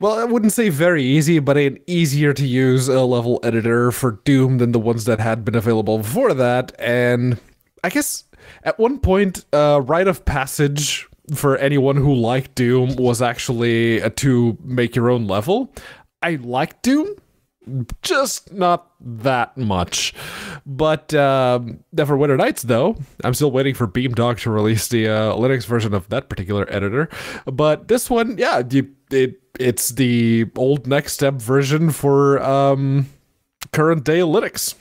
Well, I wouldn't say very easy, but an easier to use a level editor for Doom than the ones that had been available before that, and... I guess at one point, uh, rite of passage for anyone who liked Doom was actually uh, to make your own level. I liked Doom, just not that much. But um, Neverwinter Nights, though, I'm still waiting for Beamdog to release the uh, Linux version of that particular editor. But this one, yeah, it, it it's the old Next Step version for um, current day Linux.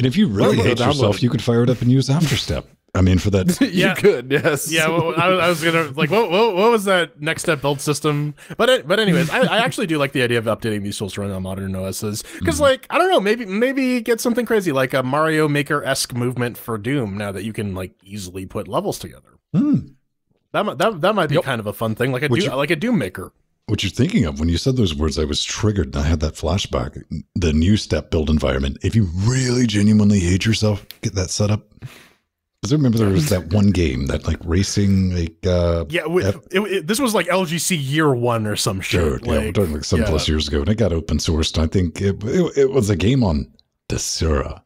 And if you really hate yourself, you could fire it up and use Afterstep. I mean, for that, yeah. You could, yes. Yeah, well, I, I was gonna like, what, what, what was that Next Step build system? But, but anyways, I, I actually do like the idea of updating these tools to run on modern O Ss because, mm. like, I don't know, maybe, maybe get something crazy like a Mario Maker-esque movement for Doom. Now that you can like easily put levels together, mm. that that that might be yep. kind of a fun thing, like a Doom, you, like a Doom Maker. What you're thinking of when you said those words, I was triggered and I had that flashback. The new step build environment. If you really genuinely hate yourself, get that set up. Because I remember there was that one game that like racing, like uh, yeah, it, it, it, this was like L G C year one or some shit. Sure, like, yeah, we're talking like some yeah. plus years ago, and it got open sourced. I think it, it it was a game on Desura.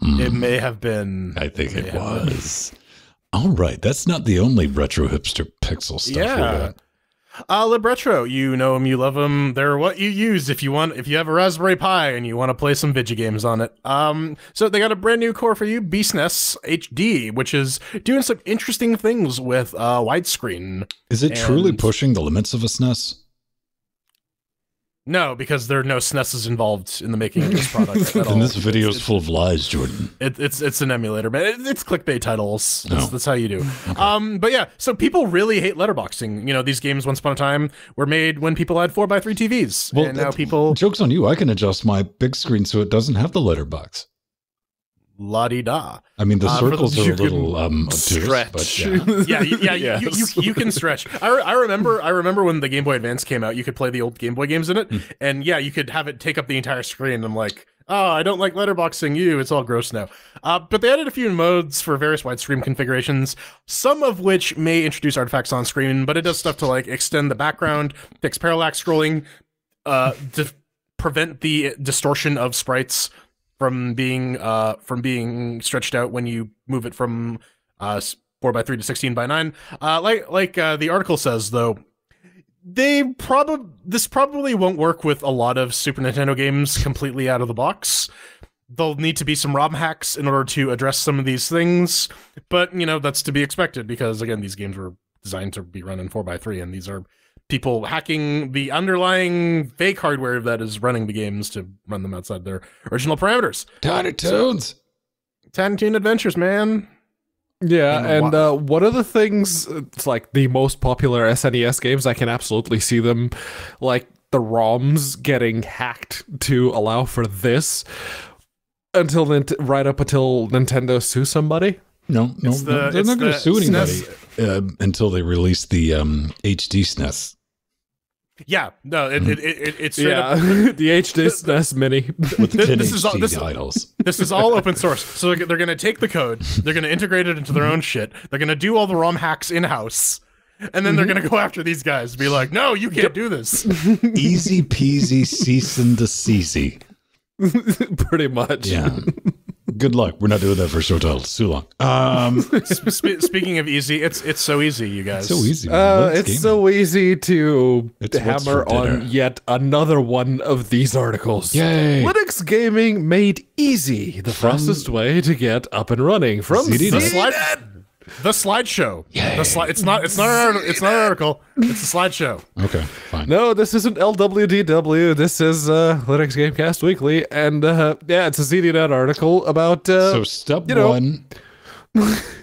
Mm. It may have been. I think it, it was. All right, that's not the only retro hipster pixel stuff. Yeah. We got. Uh, Libretro, you know them, you love them. They're what you use if you want. If you have a Raspberry Pi and you want to play some video games on it, um, so they got a brand new core for you, Beastness H D, which is doing some interesting things with uh, widescreen. Is it and truly pushing the limits of a S N E S? No, because there are no S N E Ses involved in the making of this product. And this video is full of lies, Jordan. It, it's it's an emulator, but it, it's clickbait titles. No. That's, that's how you do. Okay. Um, but yeah, so people really hate letterboxing. You know, these games once upon a time were made when people had four by three T Vs, well, and now people. Joke's on you! I can adjust my big screen so it doesn't have the letterbox. La di da. I mean, the uh, circles the, are a little um, obtuse, stretch. But yeah, yeah, yeah. yeah yes. you, you, you can stretch. I, re I remember. I remember when the Game Boy Advance came out, you could play the old Game Boy games in it, mm. and yeah, you could have it take up the entire screen. I'm like, oh, I don't like letterboxing you, it's all gross now. Uh, but they added a few modes for various widescreen configurations, some of which may introduce artifacts on screen, but it does stuff to like extend the background, fix parallax scrolling, uh, to prevent the distortion of sprites from being uh, from being stretched out when you move it from uh, four by three to sixteen by nine. Uh, like like uh, the article says, though, They probably this probably won't work with a lot of Super Nintendo games completely out of the box. There'll need to be some ROM hacks in order to address some of these things, but you know that's to be expected because again these games were designed to be run in four by three, and these are people hacking the underlying fake hardware that is running the games to run them outside their original parameters. Tiny Toons, Tiny Toon Adventures, man. Yeah, and uh, one of the things, it's like the most popular S N E S games, I can absolutely see them, like, the ROMs getting hacked to allow for this, until right up until Nintendo sues somebody. No, no, the, no they're not going to sue anybody uh, until they release the um, H D S N E S. Yeah, no, it, mm. it, it, it, it's straight yeah. up. The H D S Mini. With the this, is all, this, this is all open source. So they're going to take the code, they're going to integrate it into their own shit, they're going to do all the ROM hacks in-house, and then they're going to go after these guys and be like, no, you can't do this. Easy peasy, cease and desist. Pretty much. Yeah. Good luck. We're not doing that for a short while. It's too long. Um, sp speaking of easy, it's it's so easy, you guys. It's so easy. Uh, it's so easy to it's hammer on yet another one of these articles. Yay! Linux gaming made easy. The from fastest way to get up and running from the slideshow. The slideshow. Yeah. The sli it's not. It's not. An it's not an article. It's a slideshow. Okay. Fine. No, this isn't L W D W. This is uh, Linux Gamecast Weekly, and uh, yeah, it's a Z D net article about. Uh, so step you know, one.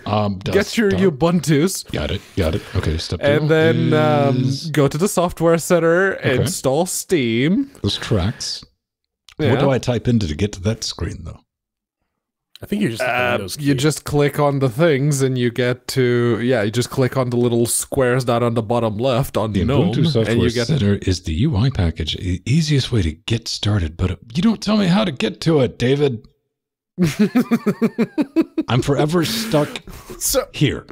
Um, dust, get your dust. Ubuntu's. Got it. Got it. Okay. Step two. And then is... um, go to the software center. Okay. Install Steam. Those tracks. Yeah. What do I type into to get to that screen though? I think you just uh, you just click on the things and you get to yeah you just click on the little squares down on the bottom left on the GNOME and you get Center is the U I package the easiest way to get started, but you don't tell me how to get to it, David. I'm forever stuck so, here.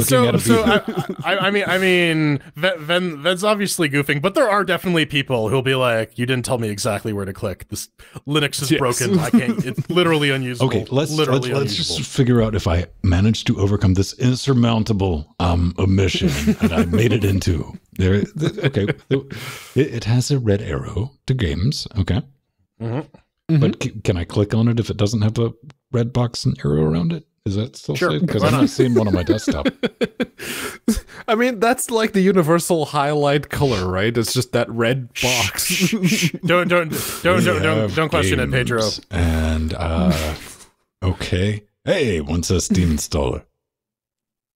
So, at a so I, I, I mean, I mean, Ven, Ven's obviously goofing, but there are definitely people who'll be like, "You didn't tell me exactly where to click. This Linux is yes. broken. I can't. It's literally unusable." Okay, let's literally let's, let's just figure out if I managed to overcome this insurmountable um omission that I made it into. There, okay, it, it has a red arrow to games. Okay. Mm-hmm. Mm-hmm. But can I click on it if it doesn't have a red box and arrow around it? Is that still sure. safe? Because I'm not seeing one on my desktop. I mean, that's like the universal highlight color, right? It's just that red box. don't don't don't don't don't, don't question it, Pedro. And uh, okay, hey, one says Steam installer.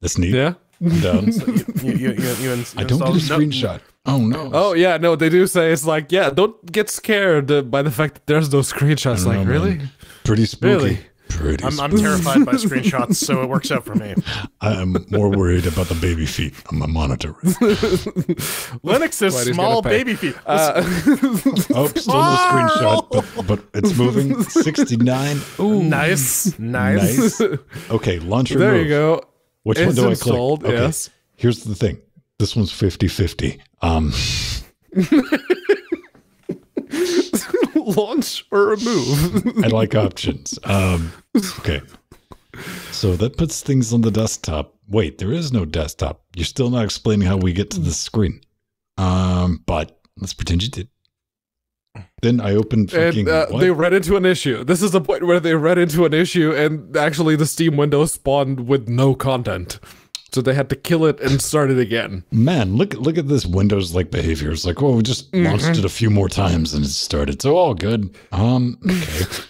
That's neat. Yeah. No. So you, you, you, you install, I don't get a screenshot. No. Oh no! Oh yeah, no. They do say it's like, yeah, don't get scared by the fact that there's no screenshots. Like know, really, man. Pretty spooky. Really? Pretty. I'm, spooky. I'm terrified by screenshots, so it works out for me. I'm more worried about the baby feet on my monitor. Linux is small baby feet. Uh, oh, still no screenshot, but, but it's moving. sixty-nine. Ooh, nice, nice. nice. Okay, launcher. There move. You go. Which it's one do I click? Okay. Yes. Here's the thing. This one's fifty fifty. Um. Launch or remove. I like options. Um, okay. So that puts things on the desktop. Wait, there is no desktop. You're still not explaining how we get to the screen. Um, but let's pretend you did. Then I opened fucking, and, uh, they ran into an issue. This is the point where they ran into an issue, and actually the Steam window spawned with no content, so they had to kill it and start it again. Man, look look at this Windows-like behavior. It's like, oh, we just mm-hmm. launched it a few more times and it started. So all good. Um, okay.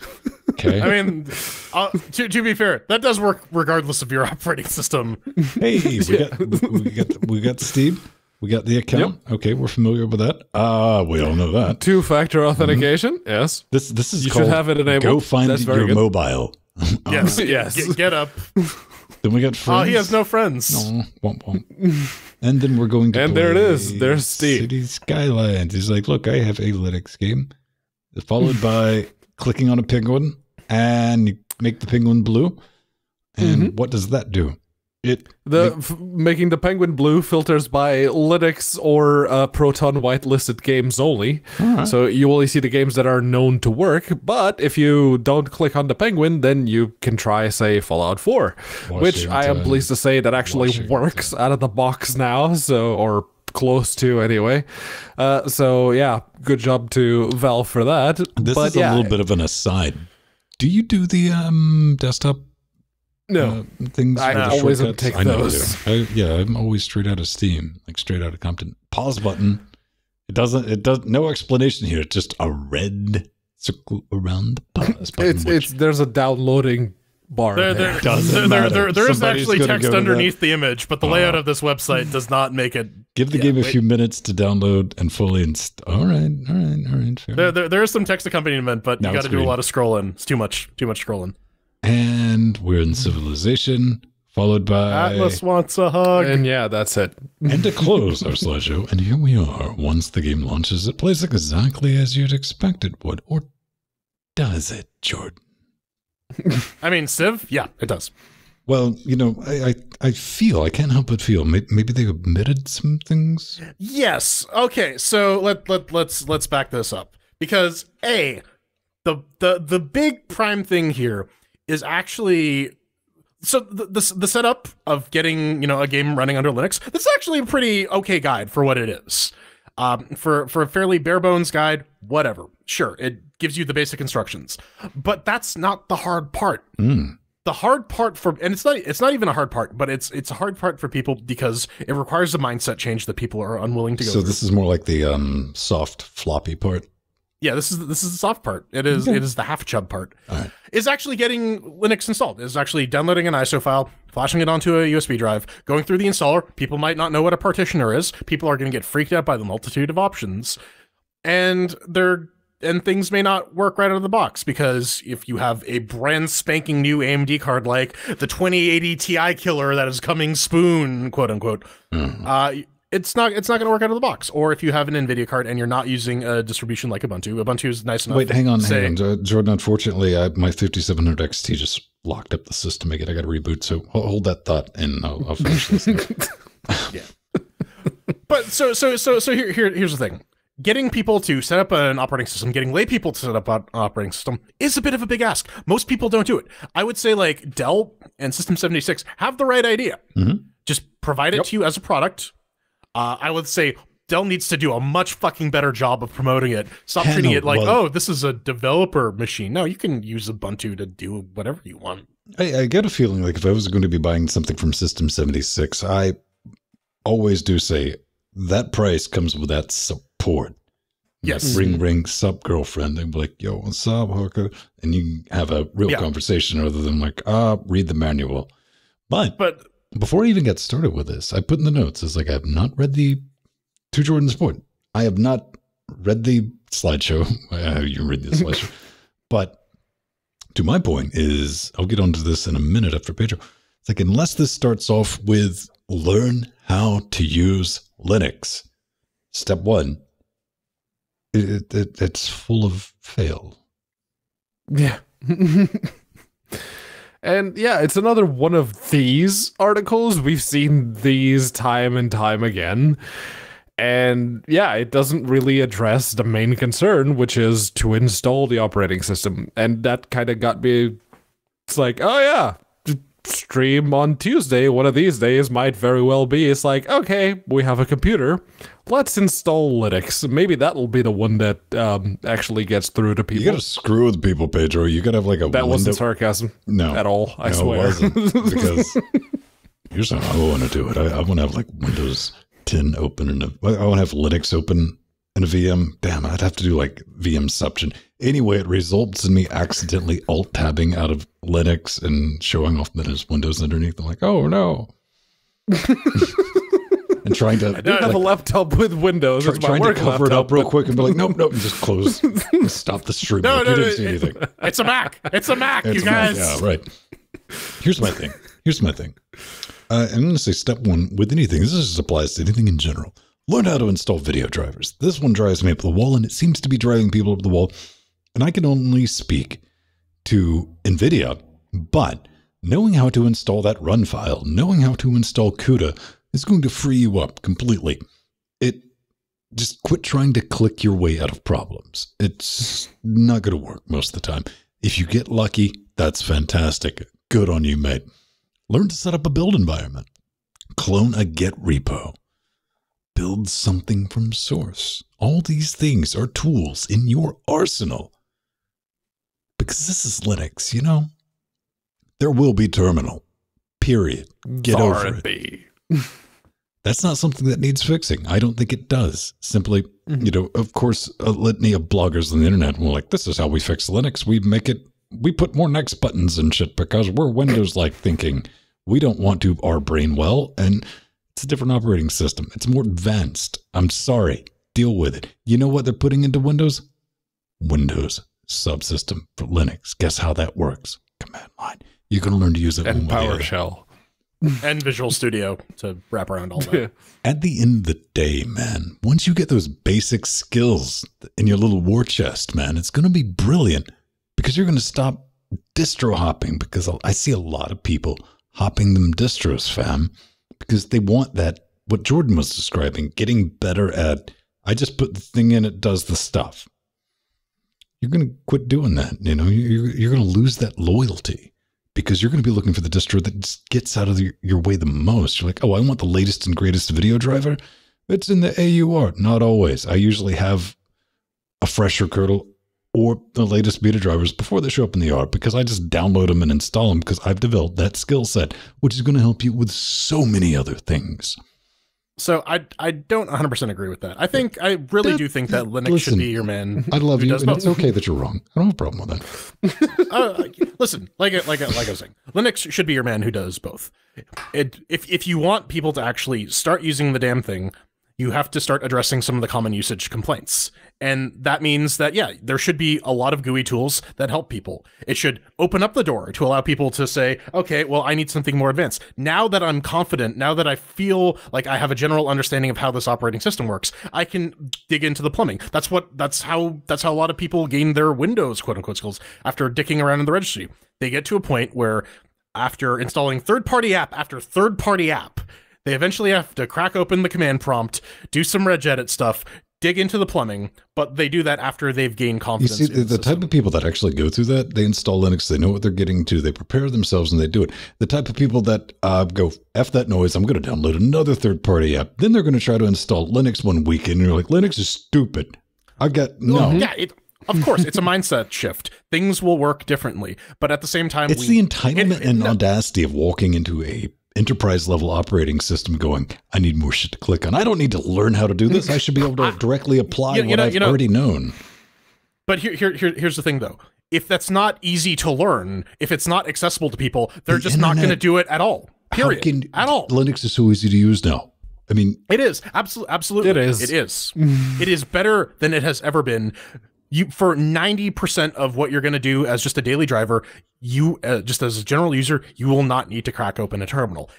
Okay. I mean, uh, to, to be fair, that does work regardless of your operating system. Hey, we yeah. got we, we got we got Steam. We got the account. Yep. Okay, we're familiar with that. Uh, we all know that. Two-factor authentication. Mm-hmm. Yes. This this is you called should have it enabled. Go find That's your good. Mobile. Yes. um, yes. Get, get up. Then we got friends. Oh, he has no friends. No. Womp, womp. And then we're going to And play there it is. There's Steve. City Skylines. He's like, look, I have a Linux game. Followed by clicking on a penguin and you make the penguin blue. And mm-hmm. what does that do? It the f making the penguin blue filters by Linux or uh, Proton whitelisted games only. Right. So you only see the games that are known to work. But if you don't click on the penguin, then you can try, say, Fallout four, Washington, which I am pleased to say that actually Washington. works out of the box now. So or close to anyway. Uh, so yeah, good job to Valve for that. This but, is yeah. a little bit of an aside. Do you do the um, desktop? No, uh, things I always take I those. I, yeah, I'm always straight out of Steam, like straight out of Compton. Pause button. It doesn't. It does. No explanation here. It's just a red circle around the pause button. it's, it's there's a downloading bar. There, there, there. there, there, there, there is actually text underneath the image, but the uh, layout of this website does not make it. Give the yeah, game a wait. few minutes to download and fully install. All right, all right, all right. Fair there, there, there is some text accompaniment, but now you got to do a lot of scrolling. It's too much. Too much scrolling. And we're in Civilization, followed by Atlas wants a hug. And yeah, that's it. And to close our slideshow, and here we are. Once the game launches, it plays exactly as you'd expect it would. Or does it, Jordan? I mean, Civ? Yeah, it does. Well, you know, I, I, I feel, I can't help but feel, maybe, maybe they omitted some things? Yes. Okay, so let, let, let's, let's back this up. Because, A, the, the, the big prime thing here is actually so the, the the setup of getting you know a game running under Linux. That's actually a pretty okay guide for what it is. Um, for for a fairly bare bones guide, whatever. Sure, it gives you the basic instructions, but that's not the hard part. Mm. The hard part for and it's not it's not even a hard part, but it's it's a hard part for people because it requires a mindset change that people are unwilling to go. So through. This is more like the um, soft floppy part. Yeah, this is this is the soft part. It is okay. It is the half chub part. All right. Is actually getting Linux installed. Is actually downloading an I S O file, flashing it onto a U S B drive, going through the installer. People might not know what a partitioner is. People are going to get freaked out by the multitude of options, and they're and things may not work right out of the box because if you have a brand spanking new A M D card like the twenty eighty Ti killer that is coming spoon quote unquote. Mm. Uh, It's not. It's not going to work out of the box. Or if you have an Nvidia card and you're not using a distribution like Ubuntu, Ubuntu is nice enough. Wait, hang on, say, hang on, Jordan. Unfortunately, I, my fifty-seven hundred X T just locked up the system again. I got to reboot. So hold that thought, and I'll, I'll finish this. Yeah. But so so so so here here here's the thing. Getting people to set up an operating system, getting lay people to set up an operating system is a bit of a big ask. Most people don't do it. I would say like Dell and System seventy-six have the right idea. Mm-hmm. Just provide it yep. to you as a product. Uh, I would say Dell needs to do a much fucking better job of promoting it. Stop Hell treating it like, well, oh, this is a developer machine. No, you can use Ubuntu to do whatever you want. I, I get a feeling like if I was going to be buying something from System seventy-six, I always do say that price comes with that support. Yes. Ring, ring, sub girlfriend. They'd be like, yo, what's up, hooker? And you can have a real yeah. conversation rather than like, ah, oh, read the manual. But... but before I even get started with this, I put in the notes, it's like I have not read the, to Jordan's point, I have not read the slideshow. Uh, you read the slideshow. But to my point is, I'll get onto this in a minute after Pedro. It's like, unless this starts off with learn how to use Linux. Step one, it, it, it's full of fail. Yeah. And yeah, it's another one of these articles. We've seen these time and time again. And yeah, it doesn't really address the main concern, which is to install the operating system. And that kind of got me, it's like, oh yeah, stream on Tuesday, one of these days might very well be. It's like, okay, we have a computer. Let's install Linux. Maybe that'll be the one that um, actually gets through to people. You gotta screw with people, Pedro. You gotta have like a that wasn't sarcasm. No, at all. I no, swear, it wasn't, because here's how I want to do it. I, I want to have like Windows ten open and a, I want to have Linux open in a V M. Damn, I'd have to do like VMception. Anyway, it results in me accidentally alt-tabbing out of Linux and showing off that there's Windows underneath. I'm like, oh no. And trying to I do like, have a laptop with Windows. Try, trying to cover laptop, it up real quick and be like, nope, nope, and just close, stop the stream. No, like, no, you no, didn't see it's, anything. It's a Mac. It's a Mac, it's you guys. Mac. Yeah, right. Here's my thing. Here's my thing. Uh, I'm going to say step one with anything. This just applies to anything in general. Learn how to install video drivers. This one drives me up the wall, and it seems to be driving people up the wall and I can only speak to Nvidia, but knowing how to install that run file, knowing how to install CUDA is going to free you up completely. It just quit trying to click your way out of problems. It's not going to work most of the time. If you get lucky, that's fantastic. Good on you, mate. Learn to set up a build environment. Clone a Git repo. Build something from source. All these things are tools in your arsenal. Because this is Linux, you know? There will be terminal. Period. Get over it. That's not something that needs fixing. I don't think it does. Simply, mm-hmm. you know, of course, a litany of bloggers on the internet were like, this is how we fix Linux. We make it, we put more next buttons and shit because we're Windows-like thinking. We don't want to our brain well, and it's a different operating system. It's more advanced. I'm sorry. Deal with it. You know what they're putting into Windows? Windows subsystem for Linux. Guess how that works? Command line. You're going to learn to use it. And PowerShell. And Visual Studio to wrap around all that. At the end of the day, man, once you get those basic skills in your little war chest, man, it's going to be brilliant because you're going to stop distro hopping, because I see a lot of people hopping them distros, fam, because they want that, what Jordan was describing, getting better at, I just put the thing in, it does the stuff. You're going to quit doing that. You know, you're, you're going to lose that loyalty. Because you're going to be looking for the distro that just gets out of the, your way the most. You're like, oh, I want the latest and greatest video driver. It's in the A U R. Not always. I usually have a fresher kernel or the latest beta drivers before they show up in the A U R because I just download them and install them because I've developed that skill set, which is going to help you with so many other things. So I I don't one hundred percent agree with that. I think I really do think that Linux listen, should be your man. I love you. And it's okay that you're wrong. I don't have a problem with that. uh, listen, like like like I was saying, Linux should be your man who does both. It, if if you want people to actually start using the damn thing, you have to start addressing some of the common usage complaints, and that means that yeah, there should be a lot of G U I tools that help people. It should open up the door to allow people to say, okay, well, I need something more advanced. Now that I'm confident, now that I feel like I have a general understanding of how this operating system works, I can dig into the plumbing. That's what that's how that's how a lot of people gain their Windows quote unquote skills after dicking around in the registry. They get to a point where after installing third party app after third party app, they eventually have to crack open the command prompt, do some regedit stuff, dig into the plumbing, but they do that after they've gained confidence. You see, the, the type of people that actually go through that, they install Linux, they know what they're getting to, they prepare themselves, and they do it. The type of people that uh, go, F that noise, I'm going to download another third-party app. Then they're going to try to install Linux one weekend, and you're like, Linux is stupid. I got, no. Well, yeah, it, of course, it's a mindset shift. Things will work differently, but at the same time... It's we, the entitlement it, it, and no. audacity of walking into a... enterprise level operating system going, I need more shit to click on. I don't need to learn how to do this. I should be able to directly apply you, you what know, I've you know, already known. But here, here, here, here's the thing though. If that's not easy to learn, if it's not accessible to people, they're the just internet, not going to do it at all. Period. Can, at all. Linux is so easy to use now. I mean, it is absolutely, absolutely. It is. It is. It is better than it has ever been. You, for ninety percent of what you're going to do as just a daily driver, you uh, just as a general user, you will not need to crack open a terminal.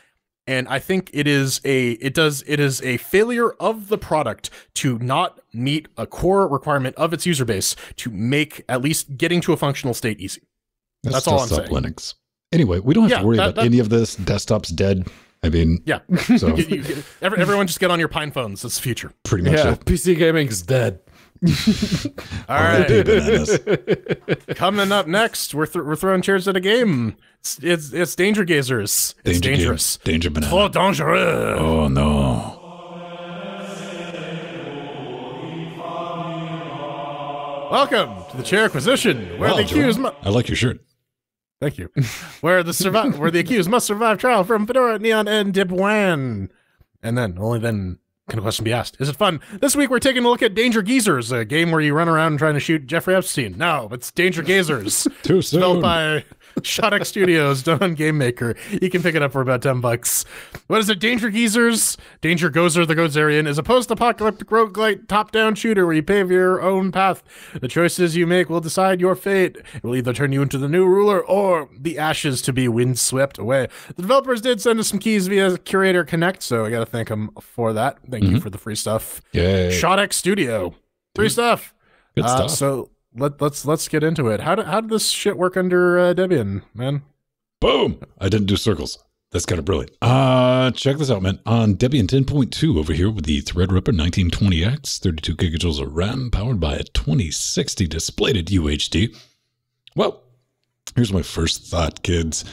And I think it is a it does it is a failure of the product to not meet a core requirement of its user base to make at least getting to a functional state easy. That's, That's all I'm saying. Linux. Anyway, we don't have yeah, to worry that, about that, any of this. Desktop's dead. I mean, yeah. So. you, you, every, everyone just get on your Pine phones. That's the future. Pretty much. Yeah, it. P C gaming is dead. All right. Coming up next, we're th we're throwing chairs at a game. It's it's, it's Danger Gazers. It's danger dangerous. Game. Danger banana. Trop dangereux. Oh no. Welcome to the Chairquisition, where wow, the accused. I like your shirt. Thank you. where the survive, where the accused must survive trial from Fedora, Neon, and Dibwan, and then only then. Can a question be asked? Is it fun? This week we're taking a look at Danger Gazers, a game where you run around trying to shoot Jeffrey Epstein. No, it's Danger Gazers. Too soon. Developed by Shotek Studios, done on Game Maker. You can pick it up for about ten bucks. What is it? Danger Gazers? Danger Gozer the Gozerian is a post-apocalyptic roguelite top-down shooter where you pave your own path. The choices you make will decide your fate. It will either turn you into the new ruler or the ashes to be windswept away. The developers did send us some keys via Curator Connect, so I gotta thank them for that. Thank mm-hmm. you for the free stuff. Yay. Shotek Studio. Free Dude. stuff. Good uh, stuff. So let let's let's get into it. How do, how did this shit work under uh, Debian, man? Boom! I didn't do circles. That's kind of brilliant. Uh, check this out, man. On Debian ten point two over here with the Threadripper nineteen twenty X, thirty-two gigajoules of RAM, powered by a twenty sixty displayed at U H D. Well, here's my first thought, kids,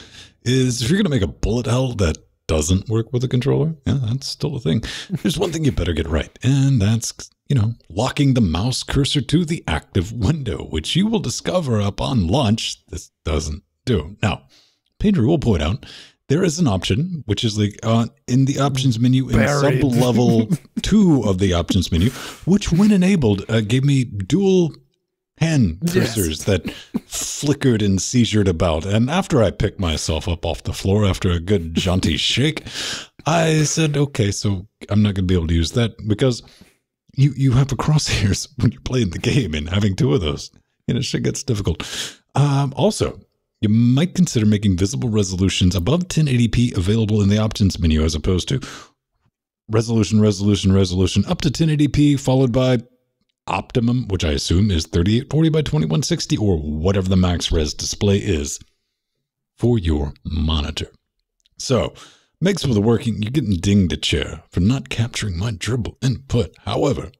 is if you're going to make a bullet hell that doesn't work with a controller, yeah, that's still a thing. There's one thing you better get right, and that's, you know, locking the mouse cursor to the active window, which you will discover upon launch this doesn't do. Now, Pedro will point out, there is an option, which is like uh, in the options menu in Buried. sub level two of the options menu, which when enabled uh, gave me dual hand cursors yes. that flickered and seizured about. And after I picked myself up off the floor after a good jaunty shake, I said, okay, so I'm not going to be able to use that because you, you have a crosshairs when you're playing the game, and having two of those, you know, shit gets difficult. Um, also, you might consider making visible resolutions above ten eighty p available in the options menu as opposed to resolution, resolution, resolution, up to ten eighty p followed by optimum, which I assume is thirty-eight forty by twenty-one sixty or whatever the max res display is for your monitor. So, makes for the working, you're getting dinged a chair for not capturing my dribble input. However,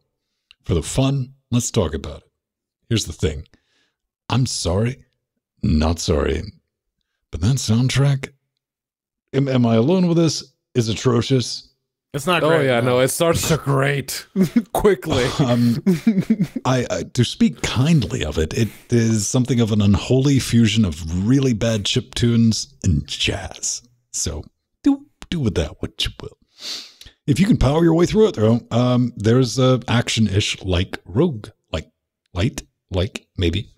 for the fun, let's talk about it. Here's the thing. I'm sorry. Not sorry, but that soundtrack, am, am I alone with this, is atrocious. It's not great. Oh yeah, no, it starts to grate quickly. Um, I, I, to speak kindly of it, it is something of an unholy fusion of really bad chip tunes and jazz. So do, do with that what you will. If you can power your way through it, though, um, there's a action-ish like rogue, like light, like maybe,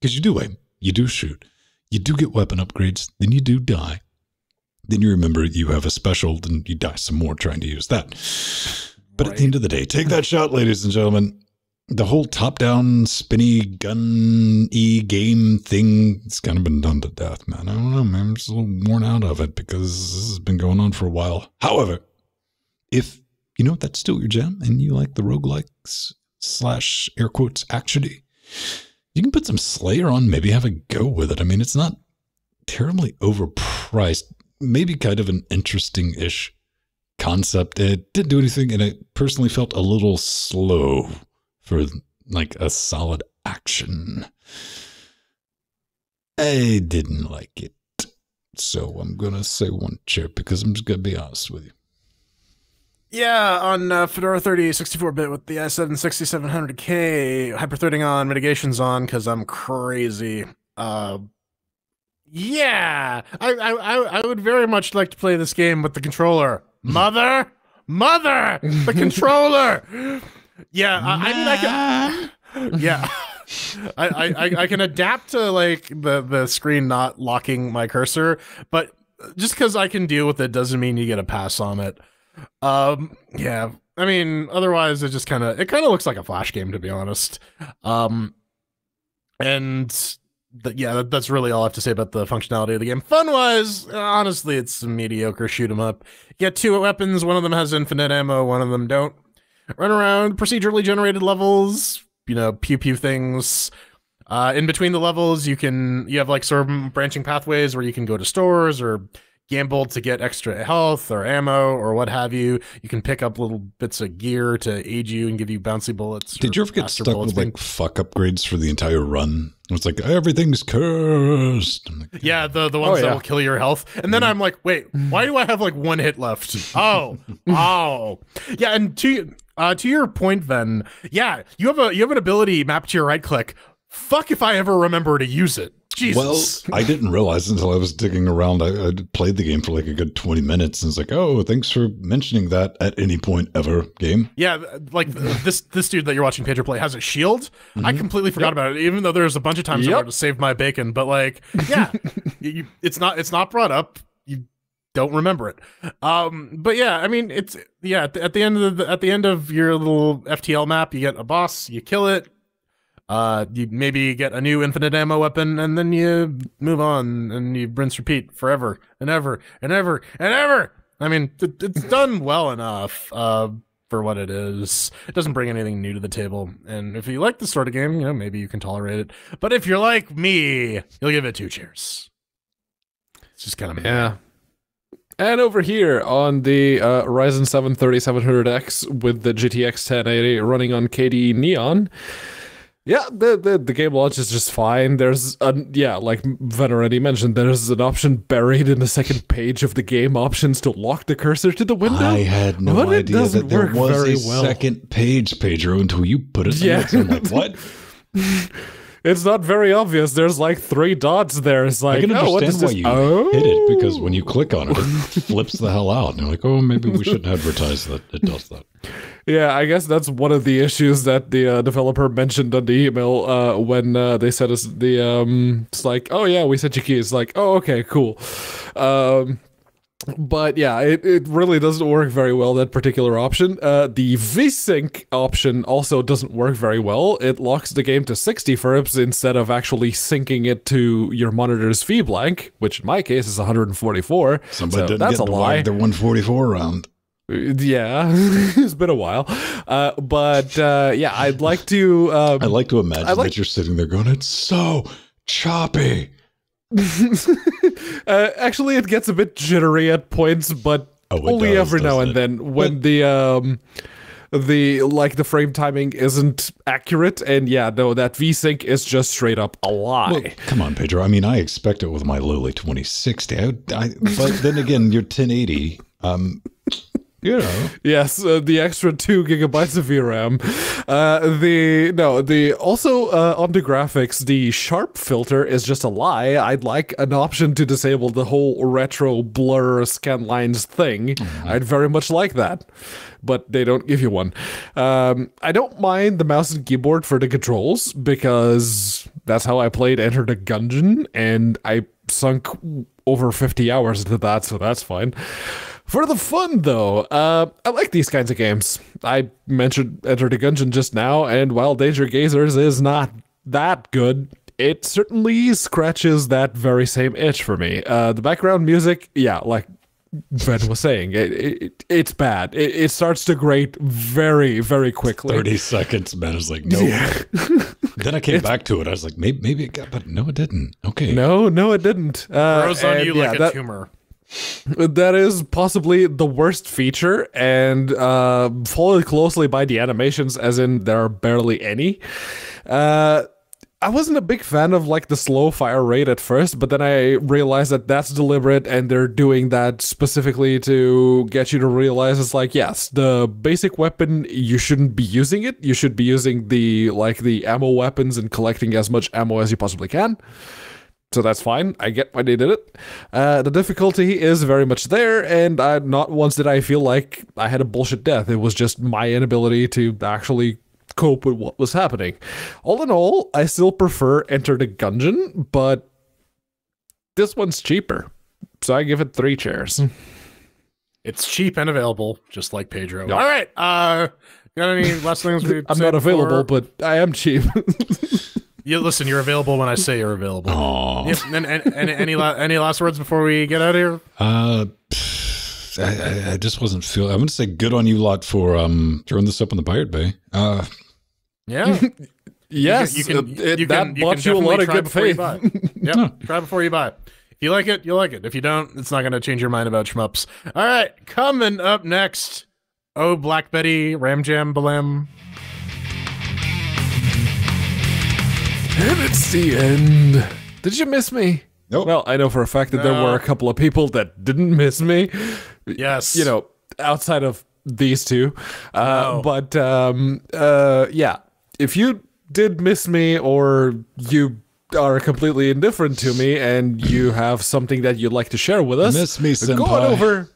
because you do aim. You do shoot, you do get weapon upgrades, then you do die. Then you remember you have a special, then you die some more trying to use that. But right. at the end of the day, take that shot, ladies and gentlemen. The whole top-down, spinny, gun-y game thing, it's kind of been done to death, man. I don't know, man. I'm just a little worn out of it because this has been going on for a while. However, if you know that's still your jam and you like the roguelikes slash air quotes action-y, you can put some Slayer on, maybe have a go with it. I mean, it's not terribly overpriced. Maybe kind of an interesting-ish concept. It didn't do anything, and I personally felt a little slow for, like, a solid action. I didn't like it. So I'm going to say one chair because I'm just going to be honest with you. Yeah, on uh, Fedora thirty sixty-four bit with the i seven sixty-seven hundred K, hyper-threading on, mitigations on, because I'm crazy. Uh, yeah, I, I, I would very much like to play this game with the controller. Mother! Mother! The controller! Yeah, I, I mean, I can... Yeah. I, I, I can adapt to, like, the, the screen not locking my cursor, but just because I can deal with it doesn't mean you get a pass on it. Um, yeah, I mean, otherwise it just kind of, it kind of looks like a Flash game, to be honest. Um, and th yeah, that, that's really all I have to say about the functionality of the game. Fun-wise, honestly, it's a mediocre shoot 'em up. You get two weapons, one of them has infinite ammo, one of them don't. Run around, procedurally generated levels, you know, pew-pew things. Uh, in between the levels, you can, you have like sort of branching pathways where you can go to stores or gamble to get extra health or ammo or what have you. You can pick up little bits of gear to aid you and give you bouncy bullets. Did you ever get stuck with thing. like fuck upgrades for the entire run? It's like everything's cursed. Like, yeah, the the ones oh, yeah. that will kill your health. And then yeah. I'm like, wait, why do I have like one hit left? Oh, oh, yeah. And to uh, to your point, then, yeah, you have a you have an ability mapped to your right click. Fuck if I ever remember to use it. Jesus. Well, I didn't realize until I was digging around. I, I played the game for like a good twenty minutes and it's like, oh, thanks for mentioning that at any point ever, game. Yeah, like this this dude that you're watching Pedro play has a shield. Mm-hmm. I completely forgot yep. about it, even though there's a bunch of times yep. I wanted to save my bacon. But like, yeah, you, it's not it's not brought up. You don't remember it. Um, but yeah, I mean, it's yeah. At the, at the end of the, at the end of your little F T L map, you get a boss, you kill it. Uh, you maybe get a new infinite ammo weapon, and then you move on, and you rinse, repeat forever and ever and ever and ever. I mean, it, it's done well enough. Uh, for what it is. It doesn't bring anything new to the table. And if you like this sort of game, you know, maybe you can tolerate it. But if you're like me, you'll give it two cheers. It's just kind of yeah. And over here on the uh, Ryzen seven thirty-seven hundred X with the G T X ten eighty running on K D E Neon, yeah, the, the the game launch is just fine. There's a, yeah, like Ven already mentioned, there's an option buried in the second page of the game options to lock the cursor to the window. I had no but idea that there was a well. second page, Pedro, until you put it. Yeah, in the I'm like, what? It's not very obvious. There's like three dots there. It's like, I can understand oh, what is why this? you oh. hit it, because when you click on it, it flips the hell out. And you're like, oh, maybe we shouldn't advertise that it does that. Yeah, I guess that's one of the issues that the uh, developer mentioned on the email uh, when uh, they said us the um, it's like, oh yeah, we sent you keys. Like, oh okay, cool. Um, but yeah, it it really doesn't work very well, that particular option. Uh, the VSync option also doesn't work very well. It locks the game to sixty F E R P S instead of actually syncing it to your monitor's V blank, which in my case is one hundred forty-four. Somebody so didn't that's get a lie. The one forty-four round. Yeah, it's been a while, uh, but uh, yeah, I'd like to. Um, I like to imagine like that you're sitting there going, "It's so choppy." uh, actually, it gets a bit jittery at points, but oh, only does, every now and it? then when but the um, the like the frame timing isn't accurate. And yeah, no, that VSync is just straight up a lie. Well, come on, Pedro. I mean, I expect it with my lowly twenty sixty. I, I, but then again, your ten eighty. Um, You know. Yes, uh, the extra two gigabytes of V RAM. Uh, the no, the also uh, on the graphics, the sharp filter is just a lie. I'd like an option to disable the whole retro blur scan lines thing. Mm-hmm. I'd very much like that, but they don't give you one. Um, I don't mind the mouse and keyboard for the controls because that's how I played Enter the Gungeon, and I sunk over fifty hours into that, so that's fine. For the fun, though, uh, I like these kinds of games. I mentioned Enter the Gungeon just now, and while Danger Gazers is not that good, it certainly scratches that very same itch for me. Uh, the background music, yeah, like Ben was saying, it, it it's bad. It, it starts to grate very, very quickly. Thirty seconds, Ben is like, no. Yeah. Then I came it's, back to it. I was like, maybe, maybe it got, but no, it didn't. Okay, no, no, it didn't. Uh, Grows on you yeah, like a that, tumor. That is possibly the worst feature, and uh, followed closely by the animations, as in there are barely any. Uh, I wasn't a big fan of like the slow fire rate at first, but then I realized that that's deliberate, and they're doing that specifically to get you to realize it's like, yes, the basic weapon, you shouldn't be using it. You should be using the like the ammo weapons and collecting as much ammo as you possibly can. So that's fine. I get why they did it. Uh, the difficulty is very much there, and I, not once did I feel like I had a bullshit death. It was just my inability to actually cope with what was happening. All in all, I still prefer Enter the Gungeon, but this one's cheaper. So I give it three chairs. It's cheap and available, just like Pedro. Yep. All right. Uh, got any last things we I'm not available, before? But I am cheap. You listen. You're available when I say you're available. Oh. Yes, and, and, and any la any last words before we get out of here? Uh, I, I, I just wasn't feeling. I'm gonna say good on you lot for um throwing this up on the Pirate Bay. Uh, yeah. Yes. You can. You can it, you that can, bought you, you a lot of good faith. Yep. No. Try before you buy. If you like it, you like it. If you don't, it's not gonna change your mind about shmups. All right. Coming up next. Oh, Black Betty, Ram Jam, Balam. And it's the end. Did you miss me? Nope. Well, I know for a fact that no. there were a couple of people that didn't miss me. Yes. You know, outside of these two. Uh, no. But, um, uh, yeah. If you did miss me, or you are completely indifferent to me and you have something that you'd like to share with us, miss me, senpai. Go on over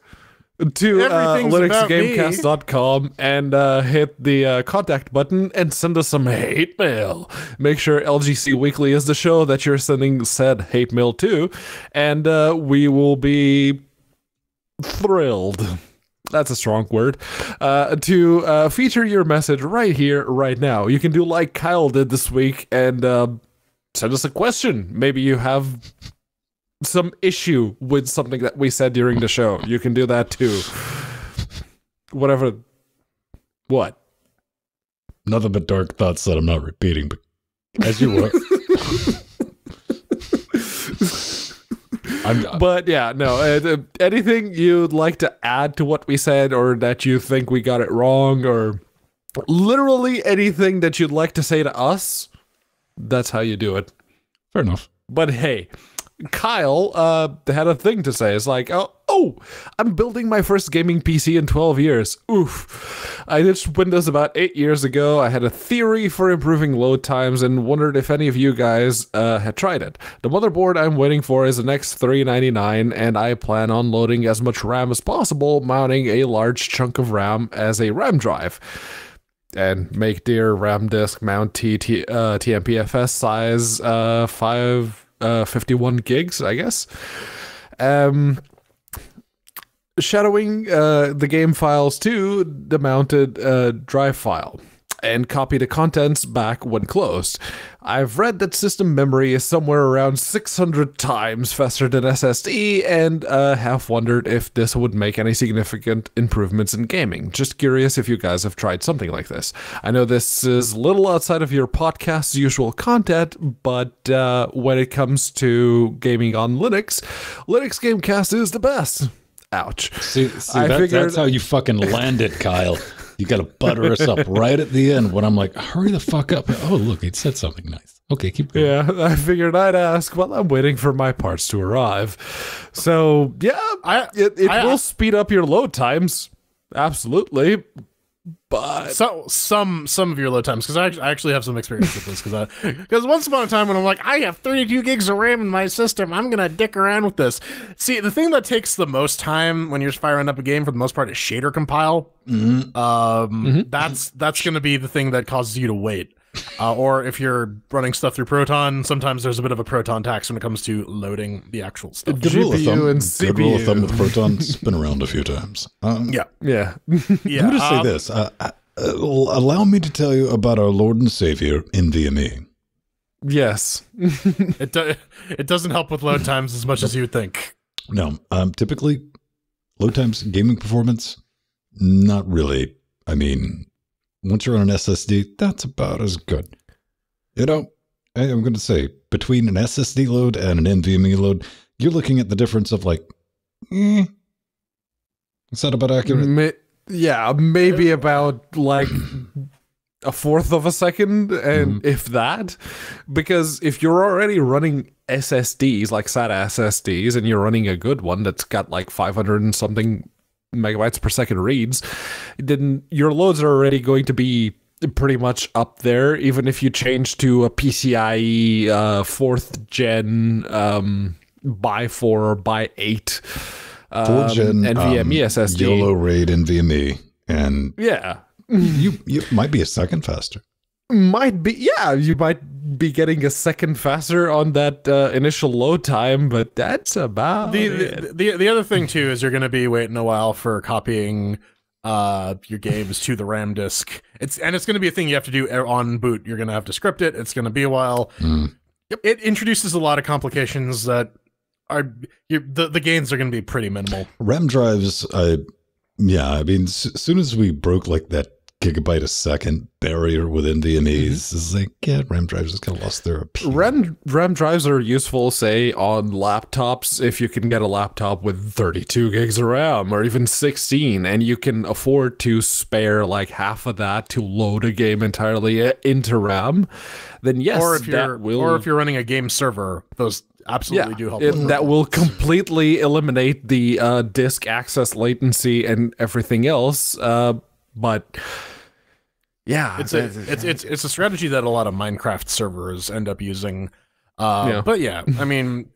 to uh, Linux Gamecast dot com and uh, hit the uh, contact button and send us some hate mail. Make sure L G C Weekly is the show that you're sending said hate mail to, and uh, we will be thrilled. That's a strong word. Uh, to uh, feature your message right here, right now. You can do like Kyle did this week and uh, send us a question. Maybe you have some issue with something that we said during the show. You can do that too. Whatever What? Nothing but dark thoughts that I'm not repeating, but as you were. I'm not. But yeah, no, uh, anything you'd like to add to what we said, or that you think we got it wrong, or literally anything that you'd like to say to us, that's how you do it. Fair enough. But hey, Kyle uh, had a thing to say. It's like, oh, oh, I'm building my first gaming P C in twelve years. Oof. I ditched Windows about eight years ago. I had a theory for improving load times and wondered if any of you guys uh, had tried it. The motherboard I'm waiting for is an X three ninety-nine, and I plan on loading as much RAM as possible, mounting a large chunk of RAM as a RAM drive. And make dear RAM disk mount T, T, uh, T M P F S size uh, five, uh, fifty-one gigs, I guess. Um, shadowing uh, the game files to the mounted uh, drive file and copy the contents back when closed. I've read that system memory is somewhere around six hundred times faster than S S D, and uh, have wondered if this would make any significant improvements in gaming. Just curious if you guys have tried something like this. I know this is a little outside of your podcast's usual content, but uh, when it comes to gaming on Linux, Linux Gamecast is the best. Ouch. See, see I that, figured... that's how you fucking land it, Kyle. You got to butter us up right at the end when I'm like, hurry the fuck up. Oh, look, it said something nice. Okay, keep going. Yeah, I figured I'd ask while I'm waiting for my parts to arrive. So, yeah, I, it, it I, will I, speed up your load times. Absolutely. But so, some some of your load times, because I actually have some experience with this. Because once upon a time when I'm like, I have thirty-two gigs of RAM in my system, I'm going to dick around with this. See, the thing that takes the most time when you're firing up a game, for the most part, is shader compile. Mm-hmm. Um, mm-hmm. That's that's going to be the thing that causes you to wait. Uh, or if you're running stuff through Proton, sometimes there's a bit of a Proton tax when it comes to loading the actual stuff. Good rule of thumb, and C P U. Good rule of thumb with Proton. It's been around a few times. Um, yeah. Yeah. yeah. Let me just say um, this. Uh, uh, allow me to tell you about our Lord and Savior, N V M E. Yes. it, do it doesn't help with load times as much as you would think. No. Um, typically, load times, gaming performance, not really. I mean... Once you're on an S S D, that's about as good. You know, I'm going to say, between an S S D load and an N V M E load, you're looking at the difference of like, eh, is that about accurate? Ma yeah, maybe about like a fourth of a second, and mm-hmm. if that. Because if you're already running S S Ds, like SATA S S Ds, and you're running a good one that's got like five hundred and something... megabytes per second reads, then your loads are already going to be pretty much up there, even if you change to a PCIe uh, fourth gen um, by four or by eight um, fourth gen N V M E um, S S D. YOLO RAID N V M E, and yeah, you you might be a second faster. Might be, yeah, you might be getting a second faster on that uh, initial load time, but that's about the, it. The, the, the other thing, too, is you're going to be waiting a while for copying uh, your games to the RAM disk. It's, and it's going to be a thing you have to do on boot. You're going to have to script it. It's going to be a while. Mm. It introduces a lot of complications that are... You're, the, the gains are going to be pretty minimal. RAM drives, I, yeah, I mean, as soon as we broke like that gigabyte a second barrier with N V M Es, is like, yeah, RAM drives just kind of lost their appeal. RAM, RAM drives are useful, say, on laptops, if you can get a laptop with thirty-two gigs of RAM, or even sixteen, and you can afford to spare like half of that to load a game entirely into RAM, then yes, or if that you're, will... Or if you're running a game server, those... Absolutely, yeah, do help. It, that will completely eliminate the uh, disk access latency and everything else, uh, but yeah, it's a it's it's it's a strategy that a lot of Minecraft servers end up using. Uh, yeah. But yeah, I mean,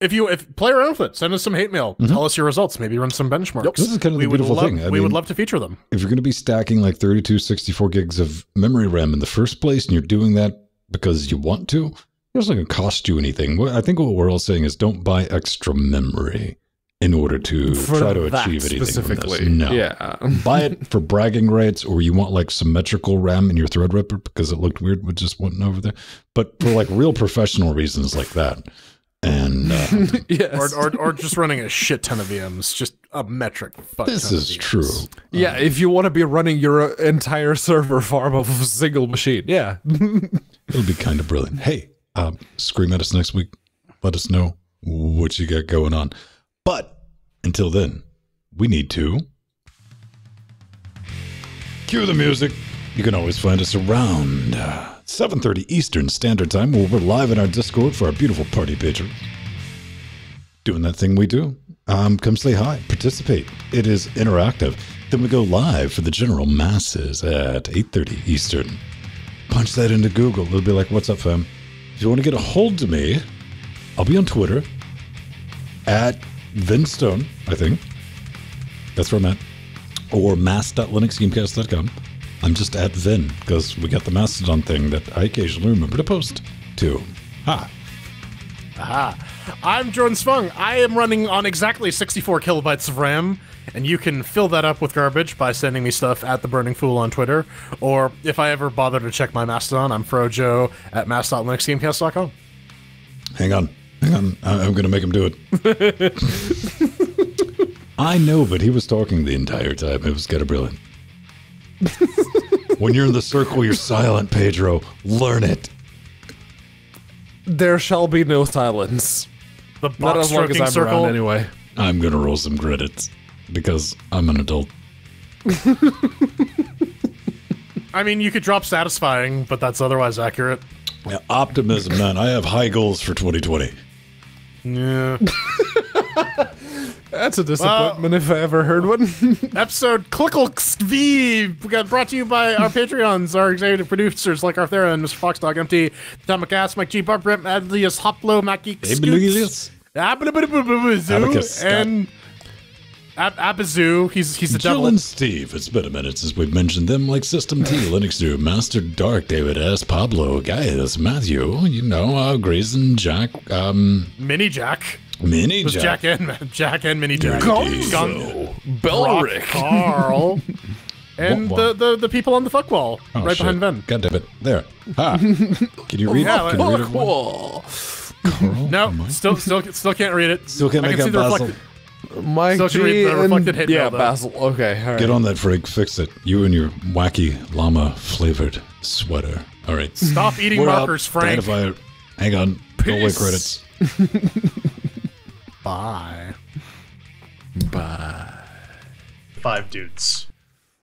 if you if play around with it, send us some hate mail, mm-hmm. tell us your results, maybe run some benchmarks. Yep. This is kind of we the beautiful love, thing. I we mean, would love to feature them. If you're going to be stacking like thirty-two, sixty-four gigs of memory RAM in the first place, and you're doing that because you want to, it's not going to cost you anything. I think what we're all saying is don't buy extra memory in order to for try to achieve anything specifically. From this. No. Yeah. Buy it for bragging rights, or you want like symmetrical RAM in your Threadripper because it looked weird with just one over there. But for like real professional reasons like that. and uh, yes. or, or, or just running a shit ton of V Ms, just a metric fuck this ton is of V Ms. True. Yeah, um, if you want to be running your entire server farm of a single machine, yeah. It'll be kind of brilliant. Hey, um, scream at us next week. Let us know what you got going on. But until then, we need to cue the music. You can always find us around uh, seven thirty Eastern Standard Time, where we're live in our Discord for our beautiful party patrons. Doing that thing we do. Um, come say hi. Participate. It is interactive. Then we go live for the general masses at eight thirty Eastern. Punch that into Google. It'll be like, what's up, fam? If you want to get a hold of me, I'll be on Twitter at Vinstone, I think. That's where I'm at. Or mass dot linux gamecast dot com. I'm just at Vin, because we got the Mastodon thing that I occasionally remember to post to. Ha! Aha! I'm Jordan Svung. I am running on exactly sixty-four kilobytes of RAM, and you can fill that up with garbage by sending me stuff at The Burning Fool on Twitter, or if I ever bother to check my Mastodon, I'm Frojo at mass dot linux gamecast dot com. Hang on. Hang on. I'm going to make him do it. I know, but he was talking the entire time. It was kind of brilliant. When you're in the circle, you're silent, Pedro. Learn it. There shall be no silence. The box Not as long as I'm circle. Around anyway. I'm gonna roll some credits because I'm an adult. I mean, you could drop satisfying, but that's otherwise accurate. Yeah, optimism, man. I have high goals for twenty twenty. Yeah. That's a disappointment well, if I ever heard one. Episode Clickle X V we got brought to you by our Patreons, our executive producers like Arthur and Mister Foxdog M T, Atomic Ass, Mike G. Barber, Adlius Hoplo, Mackie Scoots, Abazoo, and Abazoo. He's he's the devil. Jill and Steve. It's been a minute since we've mentioned them, like System T, Linux Dude, Master Dark, David S, Pablo, Gaius, Matthew, you know, uh, Grayson, Jack, um, Mini Jack. Mini Jack. Jack and Jack and Mini Jack. Gonzo, Belric, Carl, and what, what? The, the the people on the fuck wall oh, right shit. behind Ven. God damn it! There. Ha. Can you read? Yeah, can you read fuck wall. Carl, no, Mike? still still still can't read it. Still can't I make can out Basil. Mike still can read the reflected hate yeah, mail, Basil. Okay, all right. Get on that, Frank. Fix it. You and your wacky llama flavored sweater. All right. Stop eating We're rockers, out. Frank. Identifier. Hang on. Peace. No way credits. Bye. Bye. Five dudes.